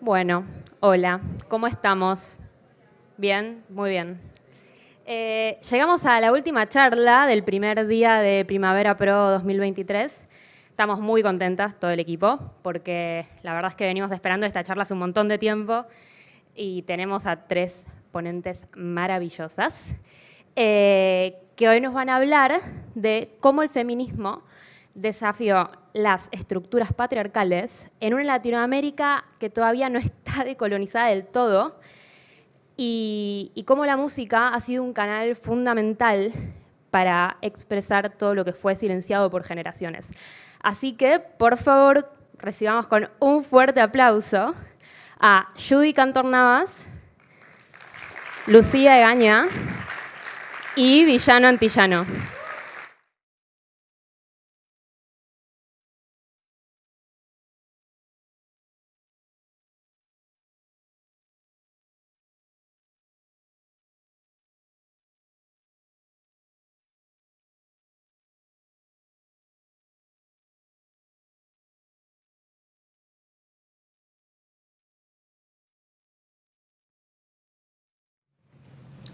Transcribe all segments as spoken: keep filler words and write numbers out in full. Bueno, hola, ¿cómo estamos? Bien, muy bien. Eh, llegamos a la última charla del primer día de Primavera Pro dos mil veintitrés. Estamos muy contentas, todo el equipo, porque la verdad es que venimos esperando esta charla hace un montón de tiempo y tenemos a tres ponentes maravillosas eh, que hoy nos van a hablar de cómo el feminismo desafió las estructuras patriarcales en una Latinoamérica que todavía no está decolonizada del todo y, y cómo la música ha sido un canal fundamental para expresar todo lo que fue silenciado por generaciones. Así que, por favor, recibamos con un fuerte aplauso a Judy Cantor Navas, Lucía Egaña y Villano Antillano.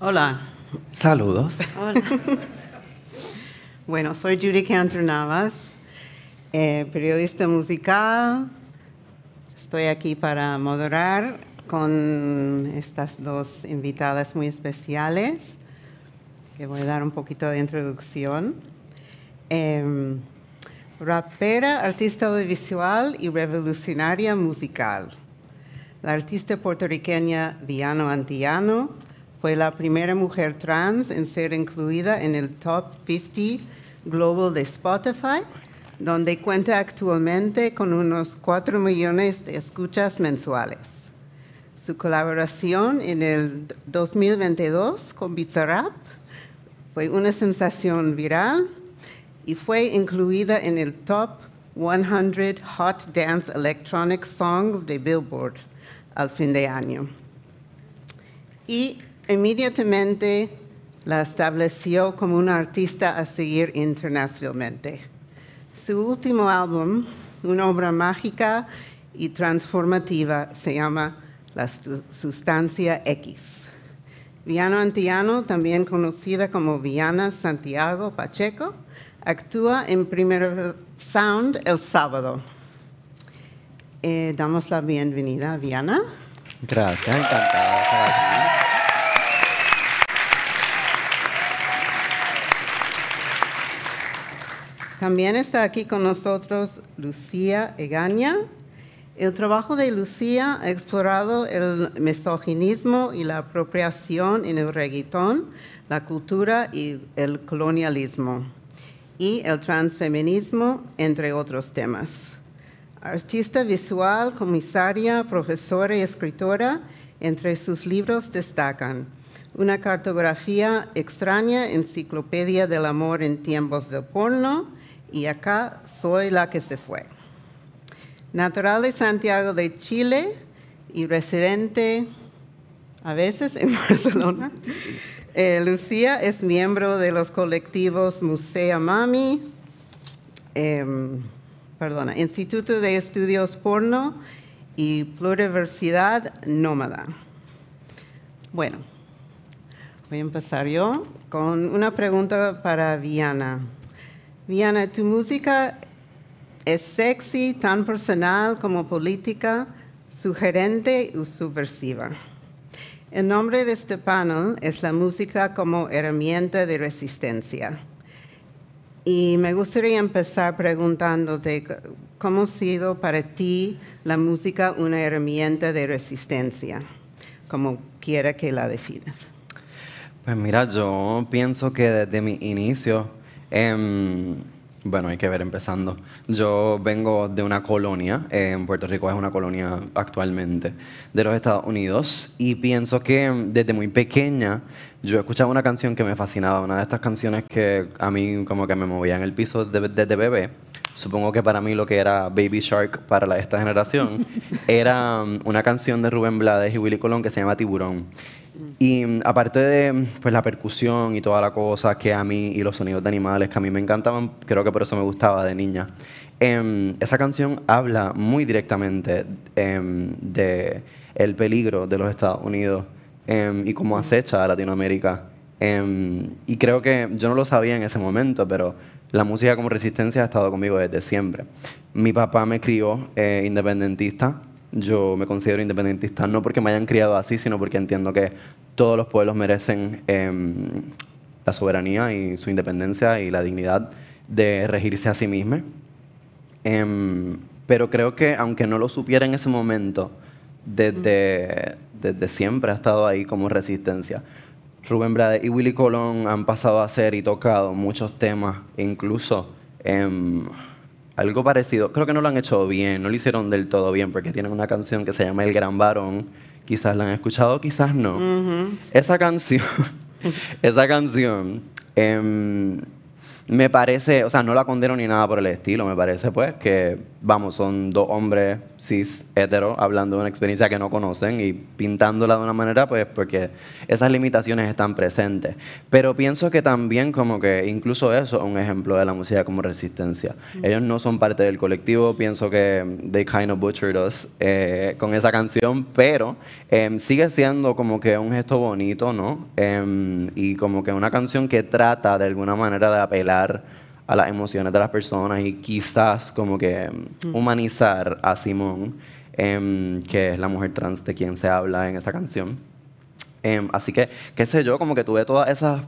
Hola. Saludos. Hola. Bueno, soy Judy Cantor Navas, eh, periodista musical. Estoy aquí para moderar con estas dos invitadas muy especiales, que voy a dar un poquito de introducción. Eh, rapera, artista audiovisual y revolucionaria musical. La artista puertorriqueña Villano Antillano fue la primera mujer trans en ser incluida en el Top cincuenta Global de Spotify, donde cuenta actualmente con unos cuatro millones de escuchas mensuales. Su colaboración en el dos mil veintidós con Bizarrap fue una sensación viral y fue incluida en el Top cien Hot Dance Electronic Songs de Billboard al fin de año. Y inmediatamente la estableció como una artista a seguir internacionalmente. Su último álbum, una obra mágica y transformativa, se llama La Sustancia X. Villano Antillano, también conocida como Vianna Santiago Pacheco, actúa en Primavera Sound el sábado. Eh, damos la bienvenida a Vianna. Gracias, encantada de estar aquí. También está aquí con nosotros Lucía Egaña. El trabajo de Lucía ha explorado el misoginismo y la apropiación en el reggaetón, la cultura y el colonialismo, y el transfeminismo, entre otros temas. Artista visual, comisaria, profesora y escritora, entre sus libros destacan Una cartografía extraña, enciclopedia del amor en tiempos del porno, y Acá soy la que se fue. Natural de Santiago de Chile y residente a veces en Barcelona, eh, Lucía es miembro de los colectivos Museo Mami, eh, perdona, Instituto de Estudios Porno y Pluriversidad Nómada. Bueno, voy a empezar yo con una pregunta para Vianna. Vianna, tu música es sexy, tan personal como política, sugerente y subversiva. El nombre de este panel es la música como herramienta de resistencia. Y me gustaría empezar preguntándote cómo ha sido para ti la música una herramienta de resistencia, como quiera que la definas. Pues mira, yo pienso que desde mi inicio, Um, bueno, hay que ver empezando. Yo vengo de una colonia, en Puerto Rico es una colonia actualmente, de los Estados Unidos, y pienso que desde muy pequeña yo escuchaba una canción que me fascinaba, una de estas canciones que a mí como que me movía en el piso desde, desde bebé. Supongo que para mí lo que era Baby Shark para la, esta generación era una canción de Rubén Blades y Willie Colón que se llama Tiburón. Y aparte de pues, la percusión y toda la cosa que a mí, y los sonidos de animales que a mí me encantaban, creo que por eso me gustaba de niña. Eh, esa canción habla muy directamente eh, de el peligro de los Estados Unidos eh, y cómo acecha a Latinoamérica. Eh, y creo que yo no lo sabía en ese momento, pero la música como resistencia ha estado conmigo desde siempre. Mi papá me crió eh, independentista. Yo me considero independentista no porque me hayan criado así, sino porque entiendo que todos los pueblos merecen eh, la soberanía y su independencia y la dignidad de regirse a sí mismos. Eh, pero creo que, aunque no lo supiera en ese momento, desde, desde siempre ha estado ahí como resistencia. Rubén Blades y Willie Colón han pasado a hacer y tocado muchos temas, incluso... Eh, algo parecido, creo que no lo han hecho bien, no lo hicieron del todo bien, porque tienen una canción que se llama El Gran Varón. Quizás la han escuchado, quizás no. Uh-huh. Esa canción, esa canción eh, me parece, o sea, no la condeno ni nada por el estilo, me parece pues que, vamos, son dos hombres cis, hetero, hablando de una experiencia que no conocen y pintándola de una manera, pues, porque esas limitaciones están presentes. Pero pienso que también como que incluso eso es un ejemplo de la música como resistencia. Ellos no son parte del colectivo, pienso que they kind of butchered us eh, con esa canción, pero eh, sigue siendo como que un gesto bonito, ¿no? Eh, y como que una canción que trata de alguna manera de apelar a las emociones de las personas y quizás como que humanizar a Simón, eh, que es la mujer trans de quien se habla en esa canción. Eh, así que, qué sé yo, como que tuve todas esas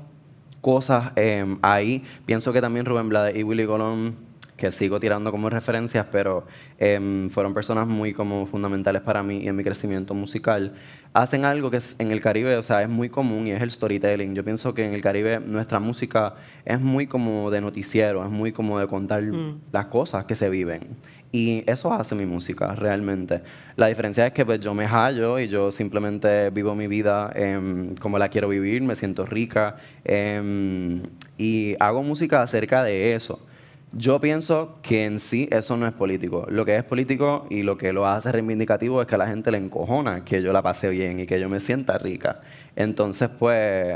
cosas eh, ahí. Pienso que también Rubén Blades y Willie Colón, que sigo tirando como referencias, pero eh, fueron personas muy como fundamentales para mí y en mi crecimiento musical. Hacen algo que en el Caribe, o sea, es muy común y es el storytelling. Yo pienso que en el Caribe nuestra música es muy como de noticiero, es muy como de contar mm. las cosas que se viven. Y eso hace mi música, realmente. La diferencia es que pues, yo me hallo y yo simplemente vivo mi vida eh, como la quiero vivir, me siento rica eh, y hago música acerca de eso. Yo pienso que en sí eso no es político. Lo que es político y lo que lo hace reivindicativo es que a la gente le encojona que yo la pase bien y que yo me sienta rica. Entonces, pues,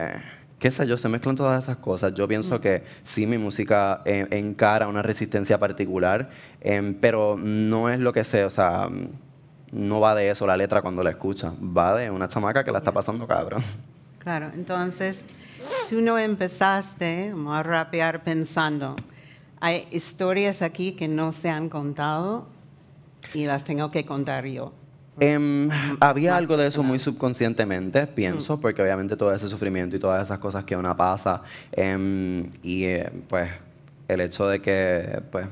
qué sé yo, se mezclan todas esas cosas. Yo pienso que sí, mi música eh, encara una resistencia particular, eh, pero no es lo que sé, o sea, no va de eso la letra cuando la escucha. Va de una chamaca que la está pasando cabrón. Claro, entonces, tú no empezaste a rapear pensando... Hay historias aquí que no se han contado y las tengo que contar yo. Um, había algo de eso muy subconscientemente, pienso, mm. porque obviamente todo ese sufrimiento y todas esas cosas que una pasa um, y eh, pues el hecho de que, pues,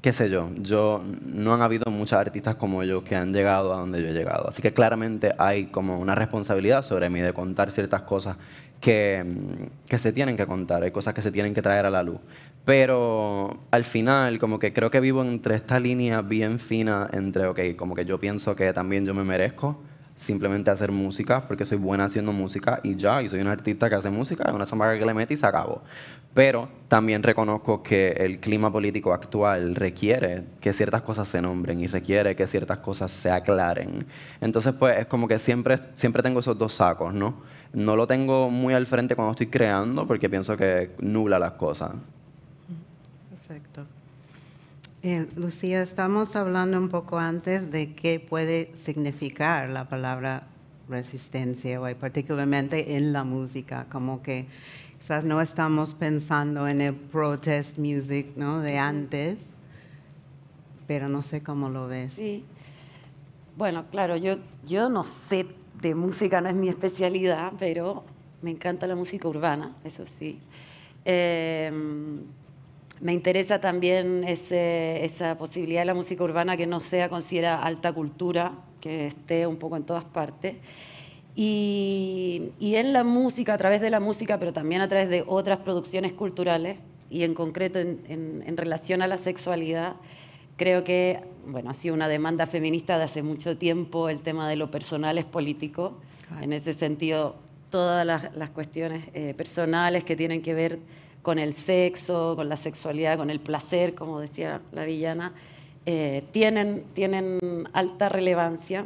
qué sé yo, yo, no han habido muchas artistas como yo que han llegado a donde yo he llegado. Así que claramente hay como una responsabilidad sobre mí de contar ciertas cosas que, que se tienen que contar, hay cosas que se tienen que traer a la luz. Pero al final, como que creo que vivo entre esta línea bien fina entre, ok, como que yo pienso que también yo me merezco simplemente hacer música porque soy buena haciendo música y ya, y soy un artista que hace música, es una zambara que le mete y se acabó. Pero también reconozco que el clima político actual requiere que ciertas cosas se nombren y requiere que ciertas cosas se aclaren. Entonces, pues, es como que siempre, siempre tengo esos dos sacos, ¿no? No lo tengo muy al frente cuando estoy creando porque pienso que nubla las cosas. Perfecto. Eh, Lucía, estamos hablando un poco antes de qué puede significar la palabra resistencia, hoy, particularmente en la música, como que quizás no estamos pensando en el protest music, ¿no?, de antes, pero no sé cómo lo ves. Sí, bueno, claro, yo, yo no sé de música, no es mi especialidad, pero me encanta la música urbana, eso sí. Eh, Me interesa también ese, esa posibilidad de la música urbana que no sea considerada alta cultura, que esté un poco en todas partes. Y, y en la música, a través de la música, pero también a través de otras producciones culturales, y en concreto en, en, en relación a la sexualidad, creo que, bueno, ha sido una demanda feminista de hace mucho tiempo, el tema de lo personal es político. En ese sentido, todas las, las cuestiones eh, personales que tienen que ver con el sexo, con la sexualidad, con el placer, como decía la villana, eh, tienen, tienen alta relevancia.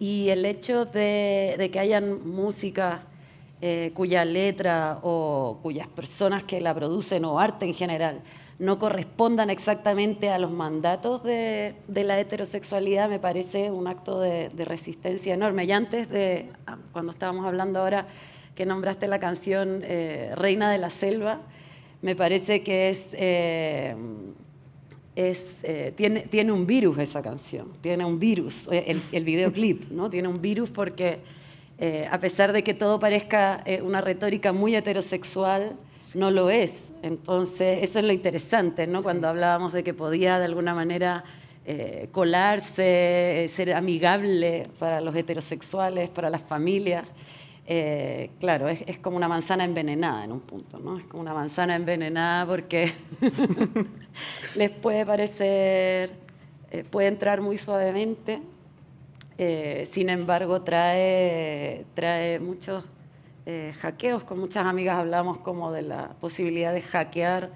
Y el hecho de, de que hayan músicas eh, cuya letra o cuyas personas que la producen, o arte en general, no correspondan exactamente a los mandatos de, de la heterosexualidad, me parece un acto de, de resistencia enorme. Y antes de, cuando estábamos hablando ahora, que nombraste la canción eh, Reina de la Selva, me parece que es, eh, es eh, tiene, tiene un virus esa canción, tiene un virus, el, el videoclip, ¿no? Tiene un virus porque eh, a pesar de que todo parezca eh, una retórica muy heterosexual, no lo es. Entonces, eso es lo interesante, ¿no? Cuando hablábamos de que podía de alguna manera eh, colarse, ser amigable para los heterosexuales, para las familias. Eh, claro, es, es como una manzana envenenada en un punto, ¿no? Es como una manzana envenenada porque les puede parecer, eh, puede entrar muy suavemente, eh, sin embargo trae, trae muchos eh, hackeos. Con muchas amigas hablamos como de la posibilidad de hackear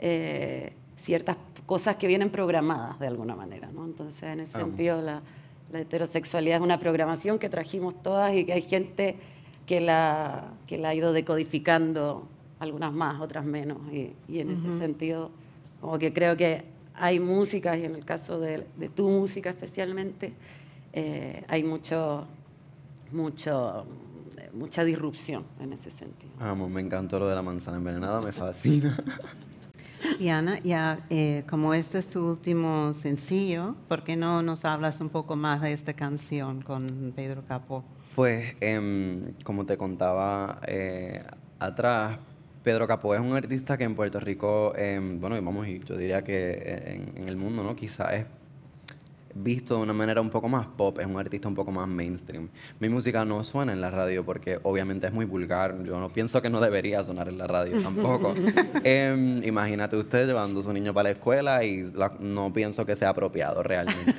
eh, ciertas cosas que vienen programadas de alguna manera, ¿no? Entonces, en ese ah. sentido, la, la heterosexualidad es una programación que trajimos todas y que hay gente que la, que la ha ido decodificando, algunas más, otras menos, y, y en uh-huh. ese sentido como que creo que hay músicas, y en el caso de, de tu música especialmente, eh, hay mucho, mucho, mucha disrupción en ese sentido. Vamos, me encantó lo de la manzana envenenada, me fascina. Y Ana, ya eh, como este es tu último sencillo, ¿por qué no nos hablas un poco más de esta canción con Pedro Capó? Pues, eh, como te contaba eh, atrás, Pedro Capó es un artista que en Puerto Rico, eh, bueno, y vamos, yo diría que en, en el mundo, ¿no? Quizás es visto de una manera un poco más pop, es un artista un poco más mainstream. Mi música no suena en la radio porque obviamente es muy vulgar, yo no pienso que no debería sonar en la radio tampoco. eh, imagínate usted llevando a su niño para la escuela y la, no pienso que sea apropiado realmente.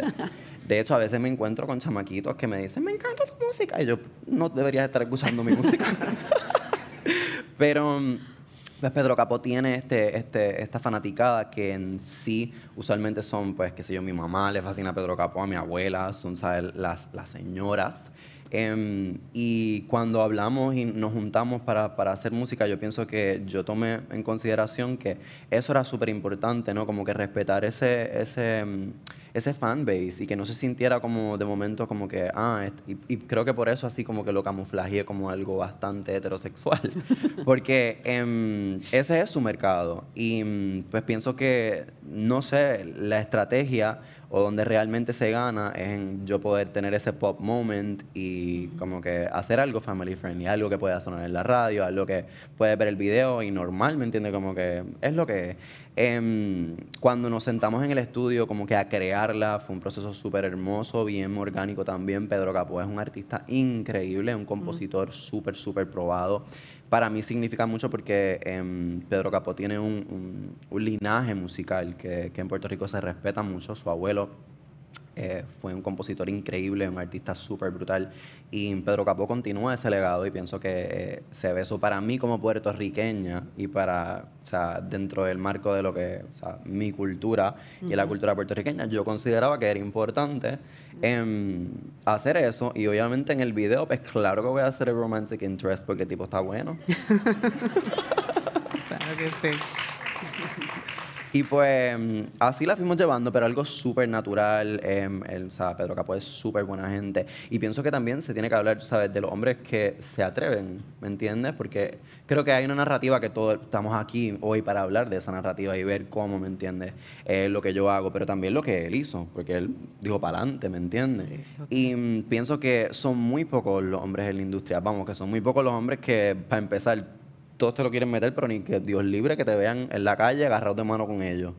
De hecho, a veces me encuentro con chamaquitos que me dicen, me encanta tu música, y yo, no deberías estar escuchando mi música. Pero... Pues Pedro Capó tiene este, este, esta fanaticada que en sí usualmente son, pues, qué sé yo, mi mamá le fascina a Pedro Capó, a mi abuela, son, ¿sabes?, las, las señoras. Um, y cuando hablamos y nos juntamos para, para hacer música, yo pienso que yo tomé en consideración que eso era súper importante, ¿no? Como que respetar ese, ese, ese fanbase y que no se sintiera como de momento como que, ah, y, y creo que por eso así como que lo camuflajeé como algo bastante heterosexual, porque um, ese es su mercado y pues pienso que, no sé, la estrategia o donde realmente se gana es en yo poder tener ese pop moment y como que hacer algo family friendly, algo que pueda sonar en la radio, algo que puede ver el video y normal, ¿me entiendes? Como que es lo que es. Eh, cuando nos sentamos en el estudio como que a crearla, fue un proceso súper hermoso, bien orgánico también. Pedro Capó es un artista increíble, un compositor uh-huh. súper, súper probado. Para mí significa mucho porque eh, Pedro Capó tiene un, un, un linaje musical que, que en Puerto Rico se respeta mucho. Su abuelo eh, fue un compositor increíble, un artista súper brutal. Y Pedro Capó continúa ese legado y pienso que eh, se ve eso para mí como puertorriqueña y para, o sea, dentro del marco de lo que, o sea, mi cultura uh-huh. y la cultura puertorriqueña, yo consideraba que era importante eh, hacer eso. Y obviamente en el video, pues claro que voy a hacer el romantic interest porque el tipo está bueno. Claro que sí. Y pues así la fuimos llevando, pero algo súper natural. Eh, el, o sea, Pedro Capó es súper buena gente. Y pienso que también se tiene que hablar, ¿sabes?, de los hombres que se atreven, ¿me entiendes? Porque creo que hay una narrativa que todos estamos aquí hoy para hablar de esa narrativa y ver cómo, ¿me entiendes?, eh, lo que yo hago, pero también lo que él hizo, porque él dijo para adelante, ¿me entiendes? Sí, y mm, pienso que son muy pocos los hombres en la industria. Vamos, que son muy pocos los hombres que, para empezar, todos te lo quieren meter, pero ni que Dios libre que te vean en la calle agarrado de mano con ellos.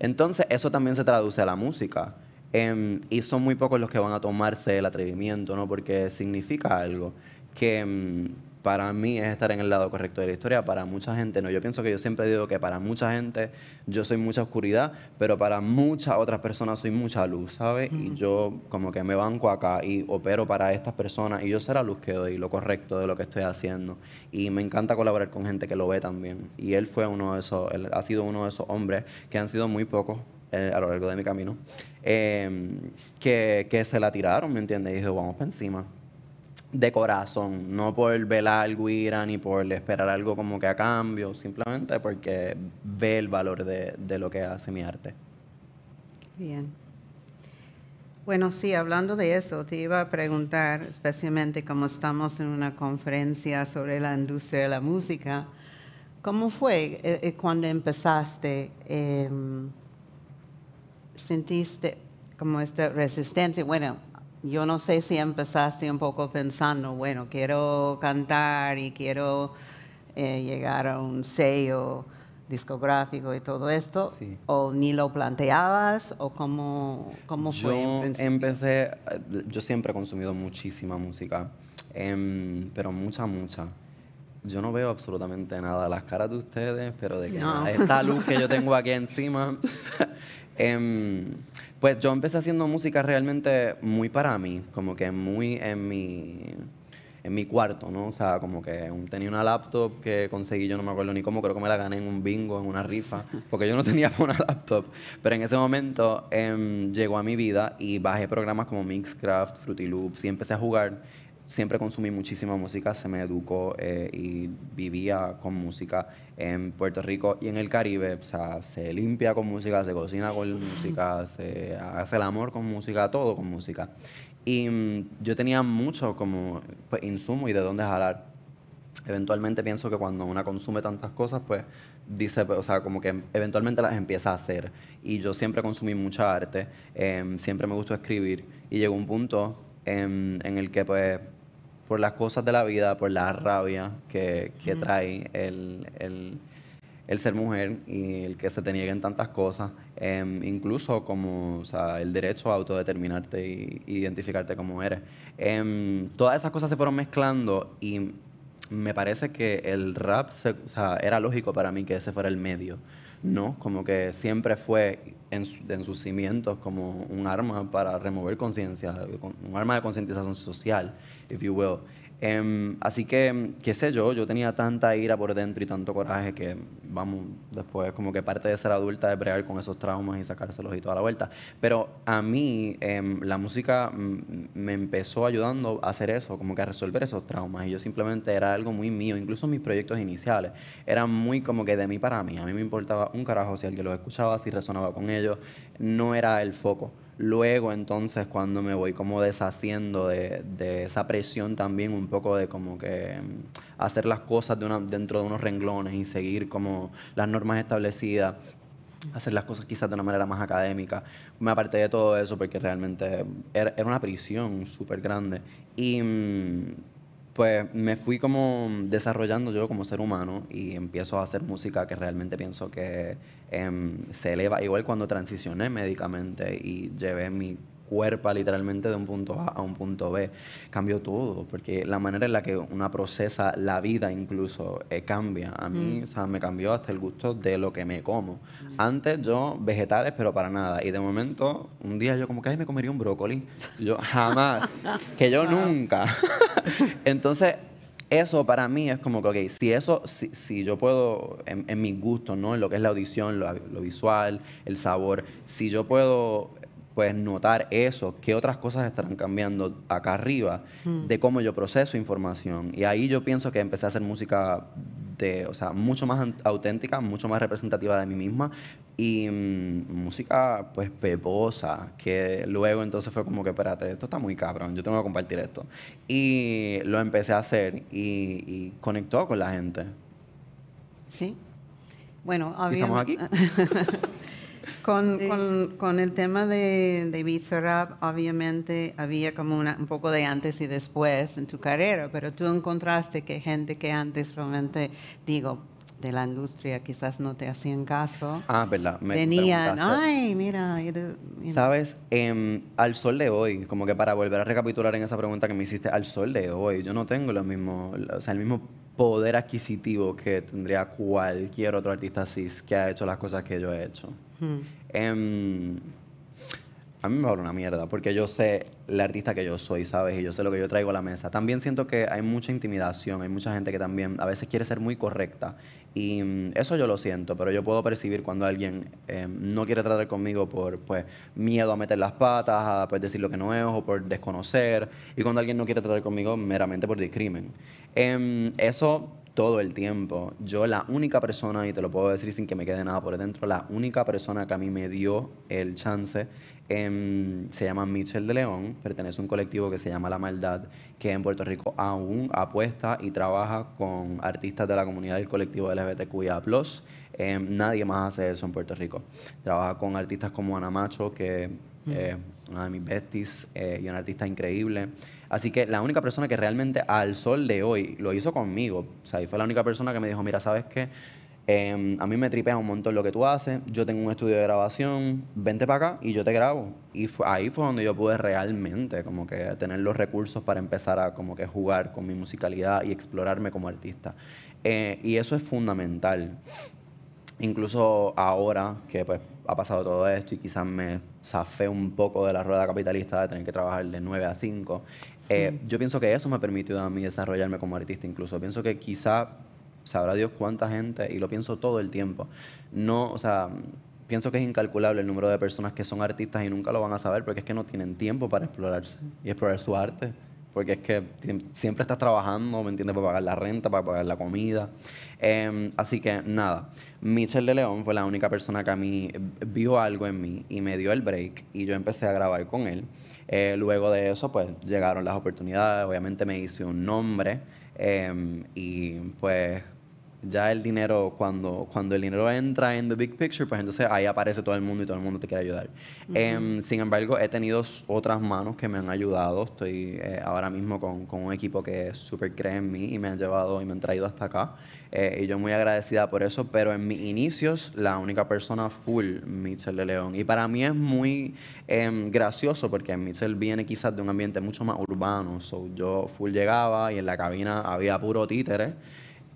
Entonces, eso también se traduce a la música. Eh, y son muy pocos los que van a tomarse el atrevimiento, ¿no? Porque significa algo que para mí es estar en el lado correcto de la historia, para mucha gente no. Yo pienso que yo siempre digo que para mucha gente yo soy mucha oscuridad, pero para muchas otras personas soy mucha luz, ¿sabes? Uh-huh. Y yo como que me banco acá y opero para estas personas y yo sé la luz que doy, lo correcto de lo que estoy haciendo. Y me encanta colaborar con gente que lo ve también. Y él fue uno de esos, él ha sido uno de esos hombres que han sido muy pocos a lo largo de mi camino, eh, que, que se la tiraron, ¿me entiendes? Y dije, vamos para encima. de corazón, no por velar algo ira ni por esperar algo como que a cambio, simplemente porque ve el valor de, de lo que hace mi arte. Bien. Bueno, sí, hablando de eso, te iba a preguntar, especialmente como estamos en una conferencia sobre la industria de la música, ¿cómo fue eh, cuando empezaste? Eh, ¿Sentiste como esta resistencia? Bueno, yo no sé si empezaste un poco pensando, bueno, quiero cantar y quiero eh, llegar a un sello discográfico y todo esto, sí. O ni lo planteabas, o cómo, cómo fue. Yo empecé, yo siempre he consumido muchísima música, eh, pero mucha, mucha. Yo no veo absolutamente nada, las caras de ustedes, pero de que no. Nada. Esta luz que yo tengo aquí encima. eh, Pues yo empecé haciendo música realmente muy para mí, como que muy en mi, en mi cuarto, ¿no? O sea, como que tenía una laptop que conseguí, yo no me acuerdo ni cómo, creo que me la gané en un bingo, en una rifa, porque yo no tenía una laptop. Pero en ese momento eh, llegó a mi vida y bajé programas como Mixcraft, Fruity Loops y empecé a jugar. Siempre consumí muchísima música, se me educó eh, y vivía con música en Puerto Rico y en el Caribe. O sea, se limpia con música, se cocina con música, se hace el amor con música, todo con música. Y mmm, yo tenía mucho como pues, insumo y de dónde jalar. Eventualmente pienso que cuando una consume tantas cosas, pues dice, o sea, como que eventualmente las empieza a hacer. Y yo siempre consumí mucha arte, eh, siempre me gustó escribir y llegó un punto en, en el que pues por las cosas de la vida, por la rabia que, que mm. trae el, el, el ser mujer y el que se te nieguen tantas cosas, eh, incluso como o sea, el derecho a autodeterminarte y identificarte como eres. Eh, todas esas cosas se fueron mezclando y me parece que el rap se, o sea, era lógico para mí que ese fuera el medio, ¿no? Como que siempre fue en, su, en sus cimientos como un arma para remover conciencia, un arma de concientización social, if you will. Um, así que, qué sé yo, yo tenía tanta ira por dentro y tanto coraje que, vamos, después como que parte de ser adulta es bregar con esos traumas y sacárselos y toda la vuelta. Pero a mí um, la música me empezó ayudando a hacer eso, como que a resolver esos traumas. Y yo simplemente era algo muy mío, incluso mis proyectos iniciales eran muy como que de mí para mí. A mí me importaba un carajo si alguien los escuchaba, si resonaba con ellos, no era el foco. Luego, entonces, cuando me voy como deshaciendo de, de esa presión también, un poco de como que hacer las cosas de una, dentro de unos renglones y seguir como las normas establecidas, hacer las cosas quizás de una manera más académica. Me aparté de todo eso porque realmente era, era una prisión súper grande. Y pues me fui como desarrollando yo como ser humano y empiezo a hacer música que realmente pienso que eh, se eleva. Igual cuando transicioné médicamente y llevé mi cuerpo literalmente de un punto A a un punto B, cambió todo, porque la manera en la que una procesa la vida incluso eh, cambia. A mí, mm. o sea, me cambió hasta el gusto de lo que me como. Mm. Antes yo vegetales, pero para nada. Y de momento, un día yo como que, ay, me comería un brócoli. Yo jamás, que yo nunca. Entonces, eso para mí es como que, ok, si eso, si, si yo puedo, en, en mis gustos, ¿no? En lo que es la audición, lo, lo visual, el sabor, si yo puedo pues notar eso, qué otras cosas estarán cambiando acá arriba, mm. de cómo yo proceso información. Y ahí yo pienso que empecé a hacer música de, o sea, mucho más auténtica, mucho más representativa de mí misma y mmm, música pues peposa, que luego entonces fue como que, espérate, esto está muy cabrón, yo tengo que compartir esto. Y lo empecé a hacer y, y conectó con la gente. Sí. Bueno, obviamente. ¿Y estamos aquí? Con, sí. con, con el tema de, de Bizarrap, obviamente había como una, un poco de antes y después en tu carrera, pero tú encontraste que gente que antes realmente, digo, de la industria quizás no te hacían caso. Ah, verdad. Me venían, ay, mira. You do, you know. Sabes, eh, al sol de hoy, como que para volver a recapitular en esa pregunta que me hiciste, al sol de hoy, yo no tengo lo mismo, o sea, el mismo poder adquisitivo que tendría cualquier otro artista cis que ha hecho las cosas que yo he hecho. Hmm. Um, a mí me vale una mierda, porque yo sé la artista que yo soy, ¿sabes? Y yo sé lo que yo traigo a la mesa. También siento que hay mucha intimidación, hay mucha gente que también a veces quiere ser muy correcta. Y eso yo lo siento, pero yo puedo percibir cuando alguien eh, no quiere tratar conmigo por pues, miedo a meter las patas, a pues, decir lo que no es o por desconocer. Y cuando alguien no quiere tratar conmigo meramente por discrimen. Eh, eso... todo el tiempo. Yo la única persona, y te lo puedo decir sin que me quede nada por dentro, la única persona que a mí me dio el chance eh, se llama Michelle de León, pertenece a un colectivo que se llama La Maldad, que en Puerto Rico aún apuesta y trabaja con artistas de la comunidad del colectivo L G B T Q I A plus. Eh, nadie más hace eso en Puerto Rico. Trabaja con artistas como Ana Macho, que mm. eh, una de mis besties eh, y una artista increíble. Así que la única persona que realmente al sol de hoy lo hizo conmigo, o sea, y fue la única persona que me dijo, mira, ¿sabes qué? Eh, a mí me tripea un montón lo que tú haces, yo tengo un estudio de grabación, vente para acá y yo te grabo. Y fue, ahí fue donde yo pude realmente como que tener los recursos para empezar a como que jugar con mi musicalidad y explorarme como artista. Eh, y eso es fundamental. Incluso ahora que pues, ha pasado todo esto y quizás me zafé un poco de la rueda capitalista de tener que trabajar de nueve a cinco, eh, sí. Yo pienso que eso me permitió a mí desarrollarme como artista incluso. Pienso que quizá, sabrá Dios cuánta gente, y lo pienso todo el tiempo, no, o sea, pienso que es incalculable el número de personas que son artistas y nunca lo van a saber porque es que no tienen tiempo para explorarse y explorar su arte. Porque es que siempre estás trabajando, ¿me entiendes? Para pagar la renta, para pagar la comida. Eh, así que nada, Michelle de León fue la única persona que a mí vio algo en mí y me dio el break y yo empecé a grabar con él. Eh, luego de eso, pues llegaron las oportunidades, obviamente me hice un nombre eh, y pues ya el dinero, cuando, cuando el dinero entra en the big picture, pues entonces ahí aparece todo el mundo y todo el mundo te quiere ayudar. Uh-huh. eh, sin embargo, he tenido otras manos que me han ayudado. Estoy eh, ahora mismo con, con un equipo que súper cree en mí y me han llevado y me han traído hasta acá. Eh, y yo muy agradecida por eso, pero en mis inicios, la única persona full, Michelle de León. Y para mí es muy eh, gracioso porque Michelle viene quizás de un ambiente mucho más urbano. So, yo full llegaba y en la cabina había puro títere.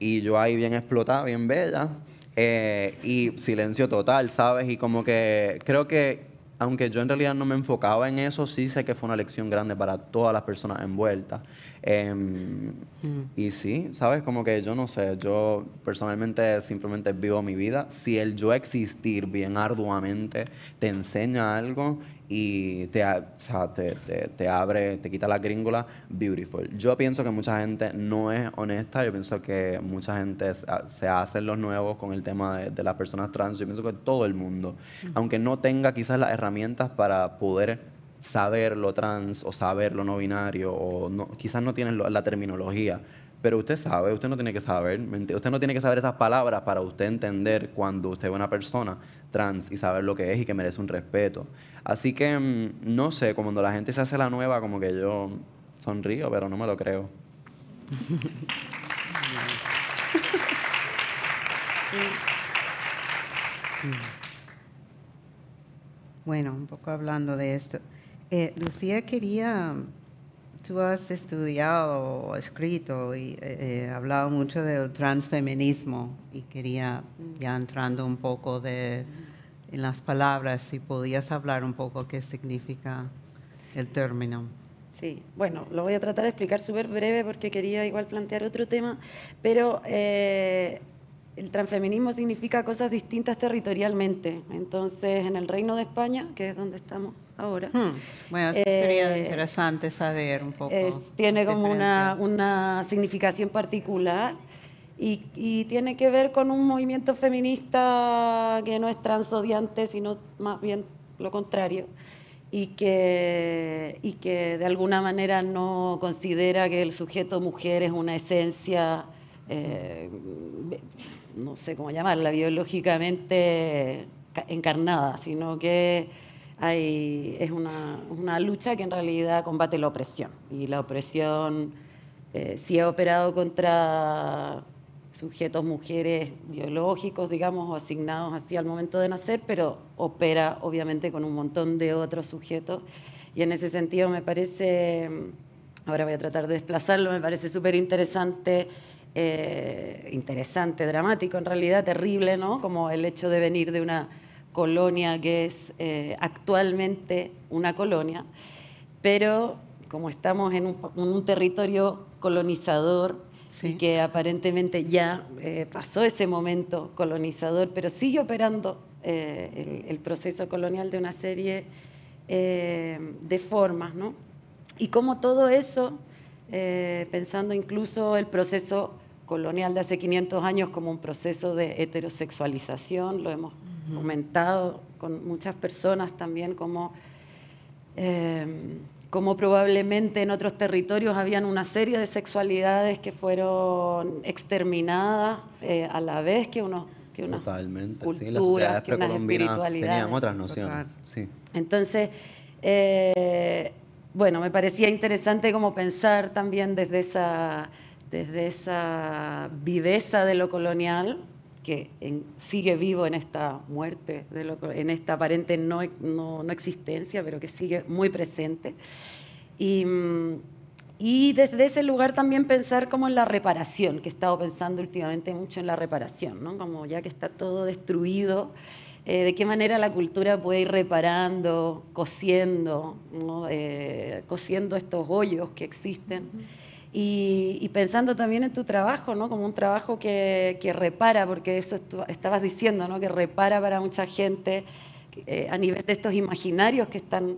Y yo ahí bien explotada, bien bella, eh, y silencio total, ¿sabes? Y como que creo que, aunque yo en realidad no me enfocaba en eso, sí sé que fue una lección grande para todas las personas envueltas. Eh, mm. Y sí, ¿sabes? Como que yo no sé, yo personalmente simplemente vivo mi vida. Si el yo existir bien arduamente te enseña algo y te, o sea, te, te, te abre, te quita la gringola, beautiful. Yo pienso que mucha gente no es honesta, yo pienso que mucha gente se hace los nuevos con el tema de, de las personas trans, yo pienso que todo el mundo, uh-huh. aunque no tenga quizás las herramientas para poder saber lo trans o saber lo no binario, o no, quizás no tienen la terminología, pero usted sabe, usted no tiene que saber, usted no tiene que saber esas palabras para usted entender cuando usted es una persona trans y saber lo que es y que merece un respeto. Así que, no sé, cuando la gente se hace la nueva, como que yo sonrío, pero no me lo creo. Bueno, un poco hablando de esto. Eh, Lucía quería... Tú has estudiado, escrito y eh, hablado mucho del transfeminismo y quería, ya entrando un poco de, en las palabras, si podías hablar un poco qué significa el término. Sí, bueno, lo voy a tratar de explicar súper breve porque quería igual plantear otro tema, pero eh, el transfeminismo significa cosas distintas territorialmente. Entonces, en el Reino de España, que es donde estamos ahora. Hmm. Bueno, eso sería eh, interesante saber un poco. Es, tiene como una, una significación particular y, y tiene que ver con un movimiento feminista que no es transodiante, sino más bien lo contrario, y que, y que de alguna manera no considera que el sujeto mujer es una esencia, eh, no sé cómo llamarla, biológicamente encarnada, sino que Hay, es una, una lucha que en realidad combate la opresión, y la opresión eh, sí ha operado contra sujetos mujeres biológicos, digamos, o asignados así al momento de nacer, pero opera obviamente con un montón de otros sujetos, y en ese sentido me parece, ahora voy a tratar de desplazarlo, me parece súper interesante, eh, interesante, dramático en realidad, terrible, ¿no? Como el hecho de venir de una colonia que es eh, actualmente una colonia, pero como estamos en un, en un territorio colonizador, sí, y que aparentemente ya eh, pasó ese momento colonizador, pero sigue operando eh, el, el proceso colonial de una serie eh, de formas, ¿no? Y como todo eso, eh, pensando incluso el proceso colonial de hace quinientos años como un proceso de heterosexualización, lo hemos uh-huh. comentado con muchas personas también, como... Eh, como probablemente en otros territorios habían una serie de sexualidades que fueron exterminadas eh, a la vez que unos que unas Totalmente, culturas, sí, que unas espiritualidades. Tenían otras nociones. Sí. Entonces, eh, bueno, me parecía interesante como pensar también desde esa, desde esa viveza de lo colonial, que en, sigue vivo en esta muerte, de lo, en esta aparente no, no, no existencia, pero que sigue muy presente. Y, y desde ese lugar también pensar como en la reparación, que he estado pensando últimamente mucho en la reparación, ¿no? Como ya que está todo destruido, eh, de qué manera la cultura puede ir reparando, cosiendo, ¿no? eh, cosiendo estos hoyos que existen. Uh-huh. Y, y pensando también en tu trabajo, ¿no? Como un trabajo que, que repara, porque eso estu- estabas diciendo, ¿no? Que repara para mucha gente eh, a nivel de estos imaginarios que están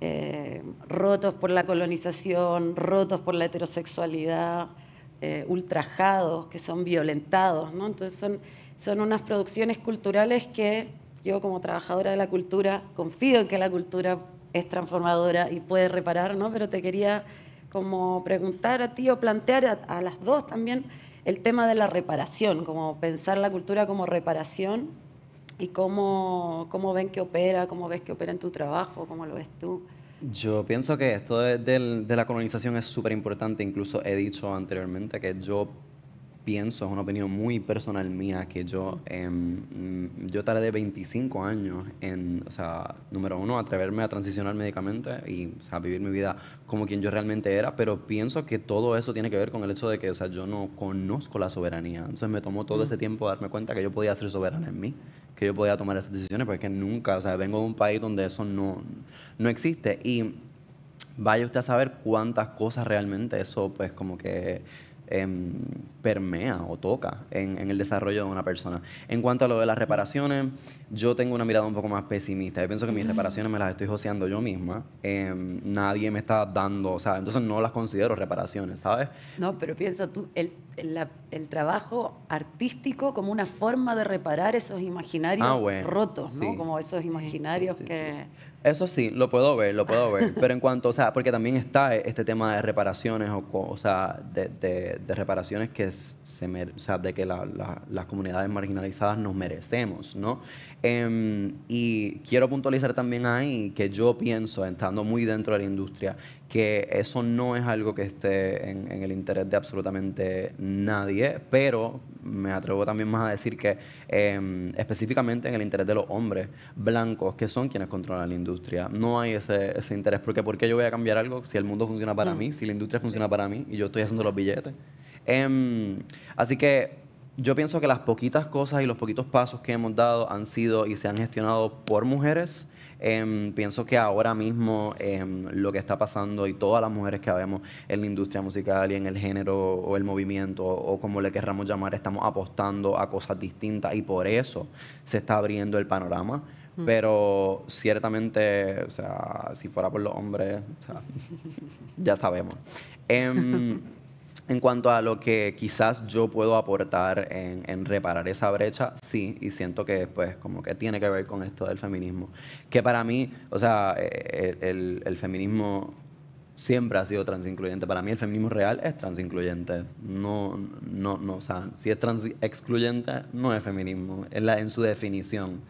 eh, rotos por la colonización, rotos por la heterosexualidad, eh, ultrajados, que son violentados, ¿no? Entonces son, son unas producciones culturales que yo como trabajadora de la cultura confío en que la cultura es transformadora y puede reparar, ¿no? Pero te quería... como preguntar a ti o plantear a, a las dos también el tema de la reparación, como pensar la cultura como reparación y cómo, cómo ven que opera, cómo ves que opera en tu trabajo, cómo lo ves tú. Yo pienso que esto de, de, de la colonización es súper importante, incluso he dicho anteriormente que yo pienso, es una opinión muy personal mía, que yo, eh, yo tardé veinticinco años en, o sea, número uno, atreverme a transicionar médicamente y, o sea, vivir mi vida como quien yo realmente era, pero pienso que todo eso tiene que ver con el hecho de que, o sea, yo no conozco la soberanía. Entonces me tomó todo ese tiempo darme cuenta que yo podía ser soberana en mí, que yo podía tomar esas decisiones, porque nunca, o sea, vengo de un país donde eso no, no existe. Y vaya usted a saber cuántas cosas realmente eso, pues, como que... Em, permea o toca en, en el desarrollo de una persona. En cuanto a lo de las reparaciones, yo tengo una mirada un poco más pesimista. Yo pienso que mis reparaciones me las estoy joseando yo misma. Em, nadie me está dando, o sea, entonces no las considero reparaciones, ¿sabes? No, pero pienso tú, el, el, la, el trabajo artístico como una forma de reparar esos imaginarios ah, bueno, rotos, ¿no? Sí. Como esos imaginarios sí, sí, que... Sí, sí. Eso sí, lo puedo ver, lo puedo ver. Pero en cuanto, o sea, porque también está este tema de reparaciones, o, o sea, de, de, de reparaciones que se mere, o sea, de que la, la, las comunidades marginalizadas nos merecemos, ¿no? Um, y quiero puntualizar también ahí que yo pienso, estando muy dentro de la industria, que eso no es algo que esté en, en el interés de absolutamente nadie, pero me atrevo también más a decir que eh, específicamente en el interés de los hombres blancos, que son quienes controlan la industria, no hay ese, ese interés. Porque ¿por qué yo voy a cambiar algo si el mundo funciona para mí, si la industria funciona para mí y yo estoy haciendo los billetes? Eh, así que yo pienso que las poquitas cosas y los poquitos pasos que hemos dado han sido y se han gestionado por mujeres. Eh, pienso que ahora mismo eh, lo que está pasando y todas las mujeres que vemos en la industria musical y en el género o el movimiento o como le querramos llamar, estamos apostando a cosas distintas y por eso se está abriendo el panorama. Mm. Pero ciertamente, o sea, si fuera por los hombres, o sea, ya sabemos. Eh, En cuanto a lo que quizás yo puedo aportar en, en reparar esa brecha, sí, y siento que pues como que tiene que ver con esto del feminismo. Que para mí, o sea, el, el, el feminismo siempre ha sido transincluyente. Para mí el feminismo real es transincluyente. No, no, no, o sea, si es transexcluyente, no es feminismo, es la, en su definición.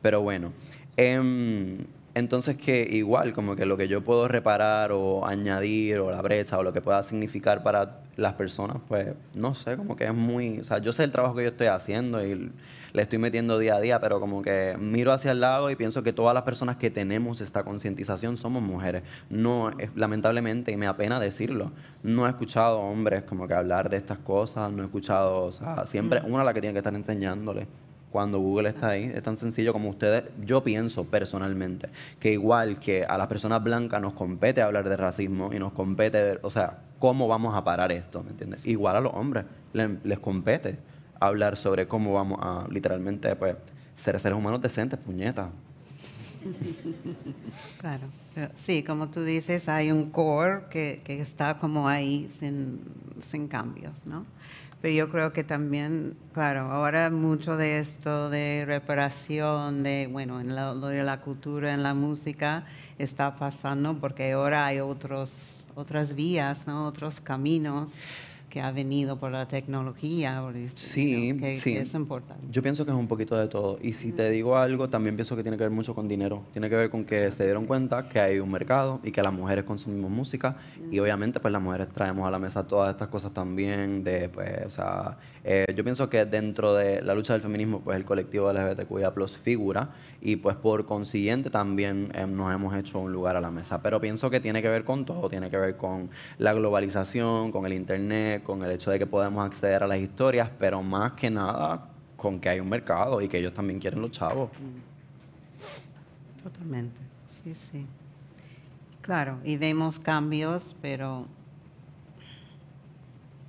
Pero bueno. Em, Entonces que igual, como que lo que yo puedo reparar o añadir o la brecha o lo que pueda significar para las personas, pues no sé, como que es muy... O sea, yo sé el trabajo que yo estoy haciendo y le estoy metiendo día a día, pero como que miro hacia el lado y pienso que todas las personas que tenemos esta concientización somos mujeres. No, es, lamentablemente, y me apena decirlo, no he escuchado hombres como que hablar de estas cosas, no he escuchado... O sea, siempre una la que tiene que estar enseñándole cuando Google está ahí. Es tan sencillo como ustedes. Yo pienso personalmente que igual que a las personas blancas nos compete hablar de racismo y nos compete, o sea, ¿cómo vamos a parar esto? ¿Me entiendes? Igual a los hombres les, les compete hablar sobre cómo vamos a literalmente pues, ser seres humanos decentes, puñetas. Claro. Pero, sí, como tú dices, hay un core que, que está como ahí sin, sin cambios, ¿no? Pero yo creo que también, claro, ahora mucho de esto de reparación, de, bueno, en la, lo de la cultura, en la música, está pasando porque ahora hay otros, otras vías, ¿no? Otros caminos que ha venido por la tecnología. Sí, que, sí. Que es importante. Yo pienso que es un poquito de todo. Y si te digo algo, también pienso que tiene que ver mucho con dinero. Tiene que ver con que se dieron cuenta que hay un mercado y que las mujeres consumimos música. Y obviamente, pues las mujeres traemos a la mesa todas estas cosas también. De, pues, o sea, eh, yo pienso que dentro de la lucha del feminismo, pues el colectivo L G B T Q I A plus figura. Y pues por consiguiente también eh, nos hemos hecho un lugar a la mesa. Pero pienso que tiene que ver con todo. Tiene que ver con la globalización, con el internet, con el hecho de que podemos acceder a las historias, pero más que nada con que hay un mercado y que ellos también quieren los chavos. Totalmente, sí, sí. Claro, y vemos cambios, pero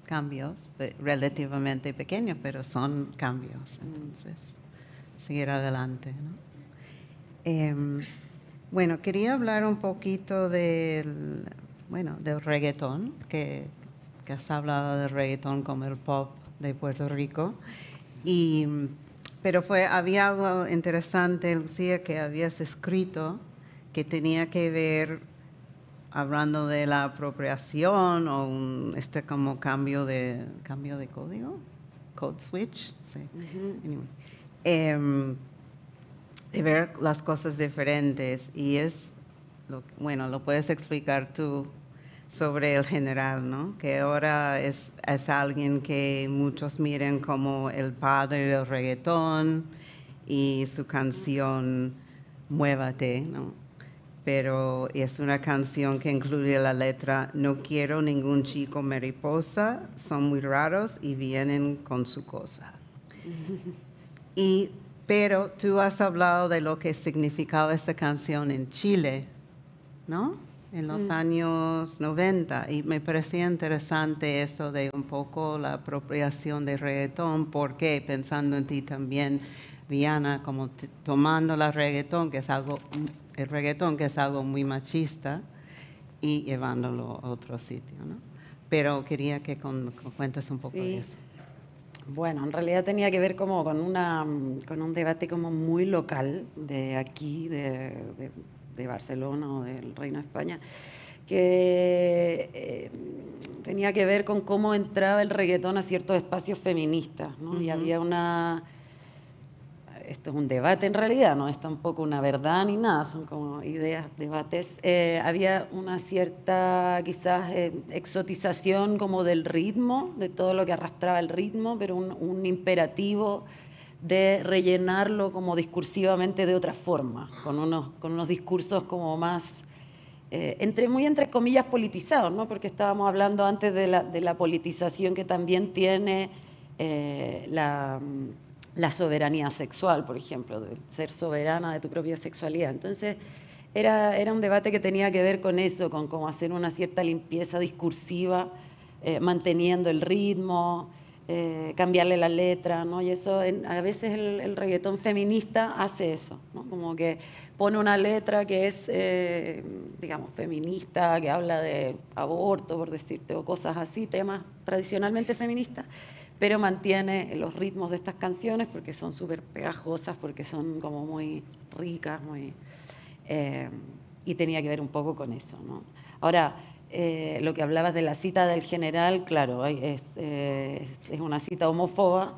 cambios relativamente pequeños, pero son cambios. Entonces, seguir adelante, ¿no? Eh, bueno, quería hablar un poquito del, bueno, del reggaetón, que que has hablado del reggaetón como el pop de Puerto Rico. Y, pero fue, había algo interesante, Lucía, que habías escrito que tenía que ver, hablando de la apropiación o un, este como cambio de, cambio de código, code switch, sí. Uh-huh. Anyway. Eh, de ver las cosas diferentes. Y es, lo, bueno, lo puedes explicar tú, sobre el general, ¿no? Que ahora es, es alguien que muchos miren como el padre del reggaetón y su canción Muévate, ¿no? Pero es una canción que incluye la letra No quiero ningún chico mariposa, son muy raros y vienen con su cosa. Y, pero tú has hablado de lo que significaba esta canción en Chile, ¿no? En los mm. años noventa, y me parecía interesante eso de un poco la apropiación de reggaetón, porque pensando en ti también, Vianna, como tomando la reggaetón, que es algo, el reggaetón que es algo muy machista, y llevándolo a otro sitio, ¿no? Pero quería que con, con cuentes un poco sí. de eso. Bueno, en realidad tenía que ver como con, una, con un debate como muy local de aquí, de... de de Barcelona o del Reino de España, que eh, tenía que ver con cómo entraba el reggaetón a ciertos espacios feministas, ¿no? Uh-huh. Y había una... Esto es un debate en realidad, no es tampoco una verdad ni nada, son como ideas, debates. Eh, había una cierta, quizás, eh, exotización como del ritmo, de todo lo que arrastraba el ritmo, pero un, un imperativo de rellenarlo como discursivamente de otra forma, con unos, con unos discursos como más, eh, entre, muy entre comillas, politizados, ¿no? Porque estábamos hablando antes de la, de la politización que también tiene eh, la, la soberanía sexual, por ejemplo, de ser soberana de tu propia sexualidad. Entonces, era, era un debate que tenía que ver con eso, con cómo hacer una cierta limpieza discursiva, eh, manteniendo el ritmo, Eh, cambiarle la letra, ¿no? Y eso, en, a veces el, el reggaetón feminista hace eso, ¿no? Como que pone una letra que es, eh, digamos, feminista, que habla de aborto, por decirte, o cosas así, temas tradicionalmente feministas, pero mantiene los ritmos de estas canciones porque son súper pegajosas, porque son como muy ricas, muy... Eh, y tenía que ver un poco con eso, ¿no? Ahora... Eh, lo que hablabas de la cita del general, claro, es, eh, es una cita homófoba,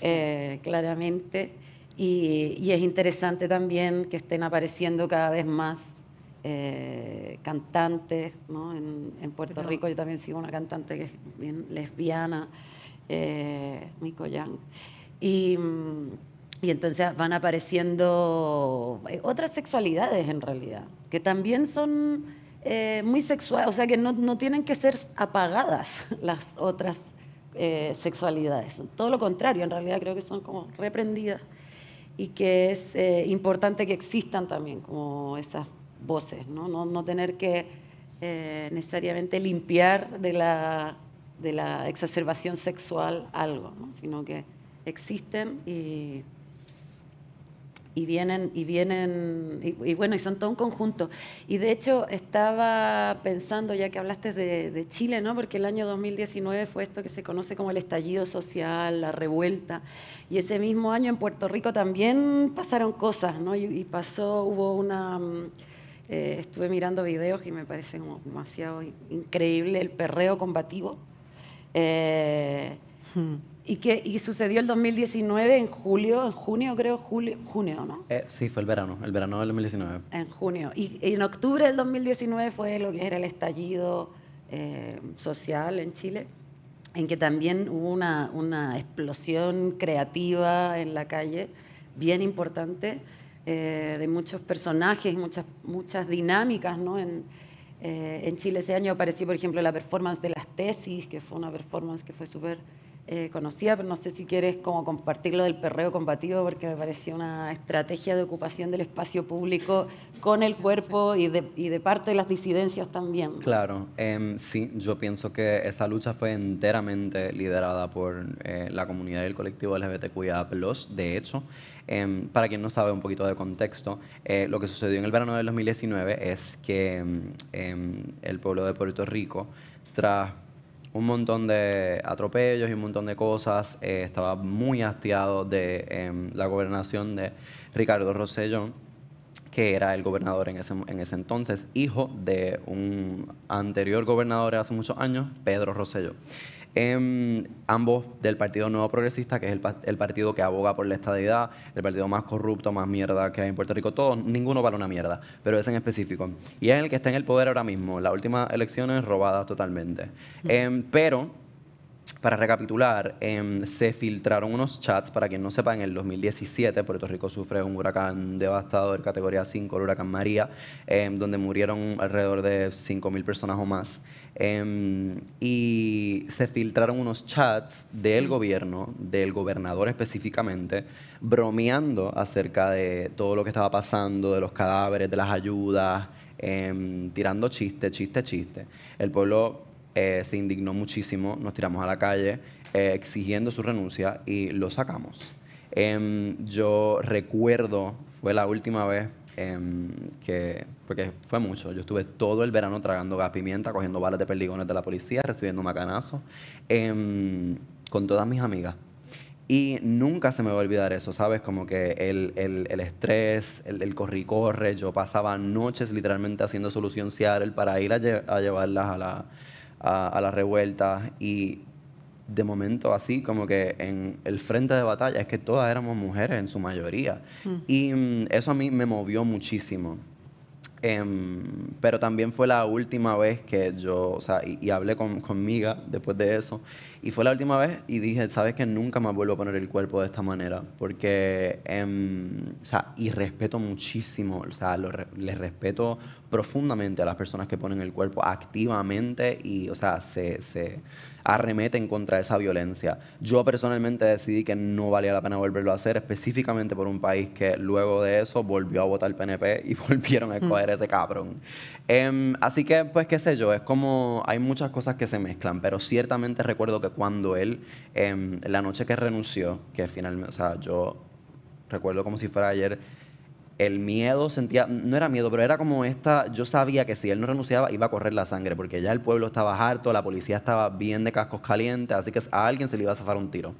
eh, claramente, y, y es interesante también que estén apareciendo cada vez más eh, cantantes, ¿no? En, en Puerto Pero, Rico yo también sigo una cantante que es bien lesbiana, eh, Mico Yang, y... Y entonces van apareciendo otras sexualidades en realidad, que también son eh, muy sexuales, o sea que no, no tienen que ser apagadas las otras eh, sexualidades. Todo lo contrario, en realidad creo que son como reprendidas y que es eh, importante que existan también como esas voces, no, no, no tener que eh, necesariamente limpiar de la, de la exacerbación sexual algo, ¿no? Sino que existen y, y vienen, y, vienen y, y bueno, y son todo un conjunto. Y de hecho estaba pensando, ya que hablaste de, de Chile, ¿no? Porque el año dos mil diecinueve fue esto que se conoce como el estallido social, la revuelta, y ese mismo año en Puerto Rico también pasaron cosas, ¿no? Y, y pasó, hubo una... Eh, estuve mirando videos y me parece como demasiado increíble el perreo combativo. Eh, hmm. Y que y sucedió el dos mil diecinueve en julio, en junio creo, julio, junio, ¿no? Eh, sí, fue el verano, el verano del dos mil diecinueve. En junio. Y, y en octubre del dos mil diecinueve fue lo que era el estallido eh, social en Chile, en que también hubo una, una explosión creativa en la calle, bien importante, eh, de muchos personajes, muchas, muchas dinámicas, ¿no? En, eh, en Chile ese año apareció, por ejemplo, la performance de Las Tesis, que fue una performance que fue súper... Eh, conocida, pero no sé si quieres como compartirlo del perreo combativo, porque me pareció una estrategia de ocupación del espacio público con el cuerpo y de, y de parte de las disidencias también. Claro, eh, sí, yo pienso que esa lucha fue enteramente liderada por eh, la comunidad y el colectivo L G B T Q I A plus, de hecho. Eh, para quien no sabe un poquito de contexto, eh, lo que sucedió en el verano del dos mil diecinueve es que eh, el pueblo de Puerto Rico, tras un montón de atropellos y un montón de cosas, eh, estaba muy hastiado de eh, la gobernación de Ricardo Rosselló, que era el gobernador en ese, en ese entonces, hijo de un anterior gobernador de hace muchos años, Pedro Rosselló. Eh, ambos del Partido Nuevo Progresista, que es el, el partido que aboga por la estadidad, el partido más corrupto, más mierda que hay en Puerto Rico, todos, ninguno vale una mierda, pero ese en específico. Y es el que está en el poder ahora mismo, las últimas elecciones robadas totalmente. Eh, pero... Para recapitular, eh, se filtraron unos chats. Para quien no sepa, en el dos mil diecisiete Puerto Rico sufre un huracán devastador, categoría cinco, el huracán María, eh, donde murieron alrededor de cinco mil personas o más. Eh, y se filtraron unos chats del gobierno, del gobernador específicamente, bromeando acerca de todo lo que estaba pasando, de los cadáveres, de las ayudas, eh, tirando chiste, chiste, chiste. El pueblo... Eh, se indignó muchísimo, nos tiramos a la calle eh, exigiendo su renuncia y lo sacamos. Eh, yo recuerdo, fue la última vez eh, que, porque fue mucho, yo estuve todo el verano tragando gas pimienta, cogiendo balas de perdigones de la policía, recibiendo macanazos eh, con todas mis amigas. Y nunca se me va a olvidar eso, ¿sabes? Como que el, el, el estrés, el, el corri corre, yo pasaba noches literalmente haciendo solución Seattle para ir a, lle a llevarlas a la... A, a las revueltas, y de momento así como que en el frente de batalla es que todas éramos mujeres en su mayoría. Mm. Y um, eso a mí me movió muchísimo. Um, pero también fue la última vez que yo, o sea, y, y hablé con, conmigo después de eso, y fue la última vez y dije, sabes que nunca más vuelvo a poner el cuerpo de esta manera, porque, um, o sea, y respeto muchísimo, o sea, lo, les respeto profundamente a las personas que ponen el cuerpo activamente y, o sea, se, se arremeten contra esa violencia. Yo personalmente decidí que no valía la pena volverlo a hacer, específicamente por un país que luego de eso volvió a votar P N P y volvieron a escoger mm. ese cabrón. Um, así que, pues, qué sé yo, es como hay muchas cosas que se mezclan, pero ciertamente recuerdo que cuando él, um, la noche que renunció, que finalmente, o sea, yo recuerdo como si fuera ayer, el miedo sentía, no era miedo, pero era como esta, yo sabía que si él no renunciaba iba a correr la sangre, porque ya el pueblo estaba harto, la policía estaba bien de cascos calientes, así que a alguien se le iba a zafar un tiro.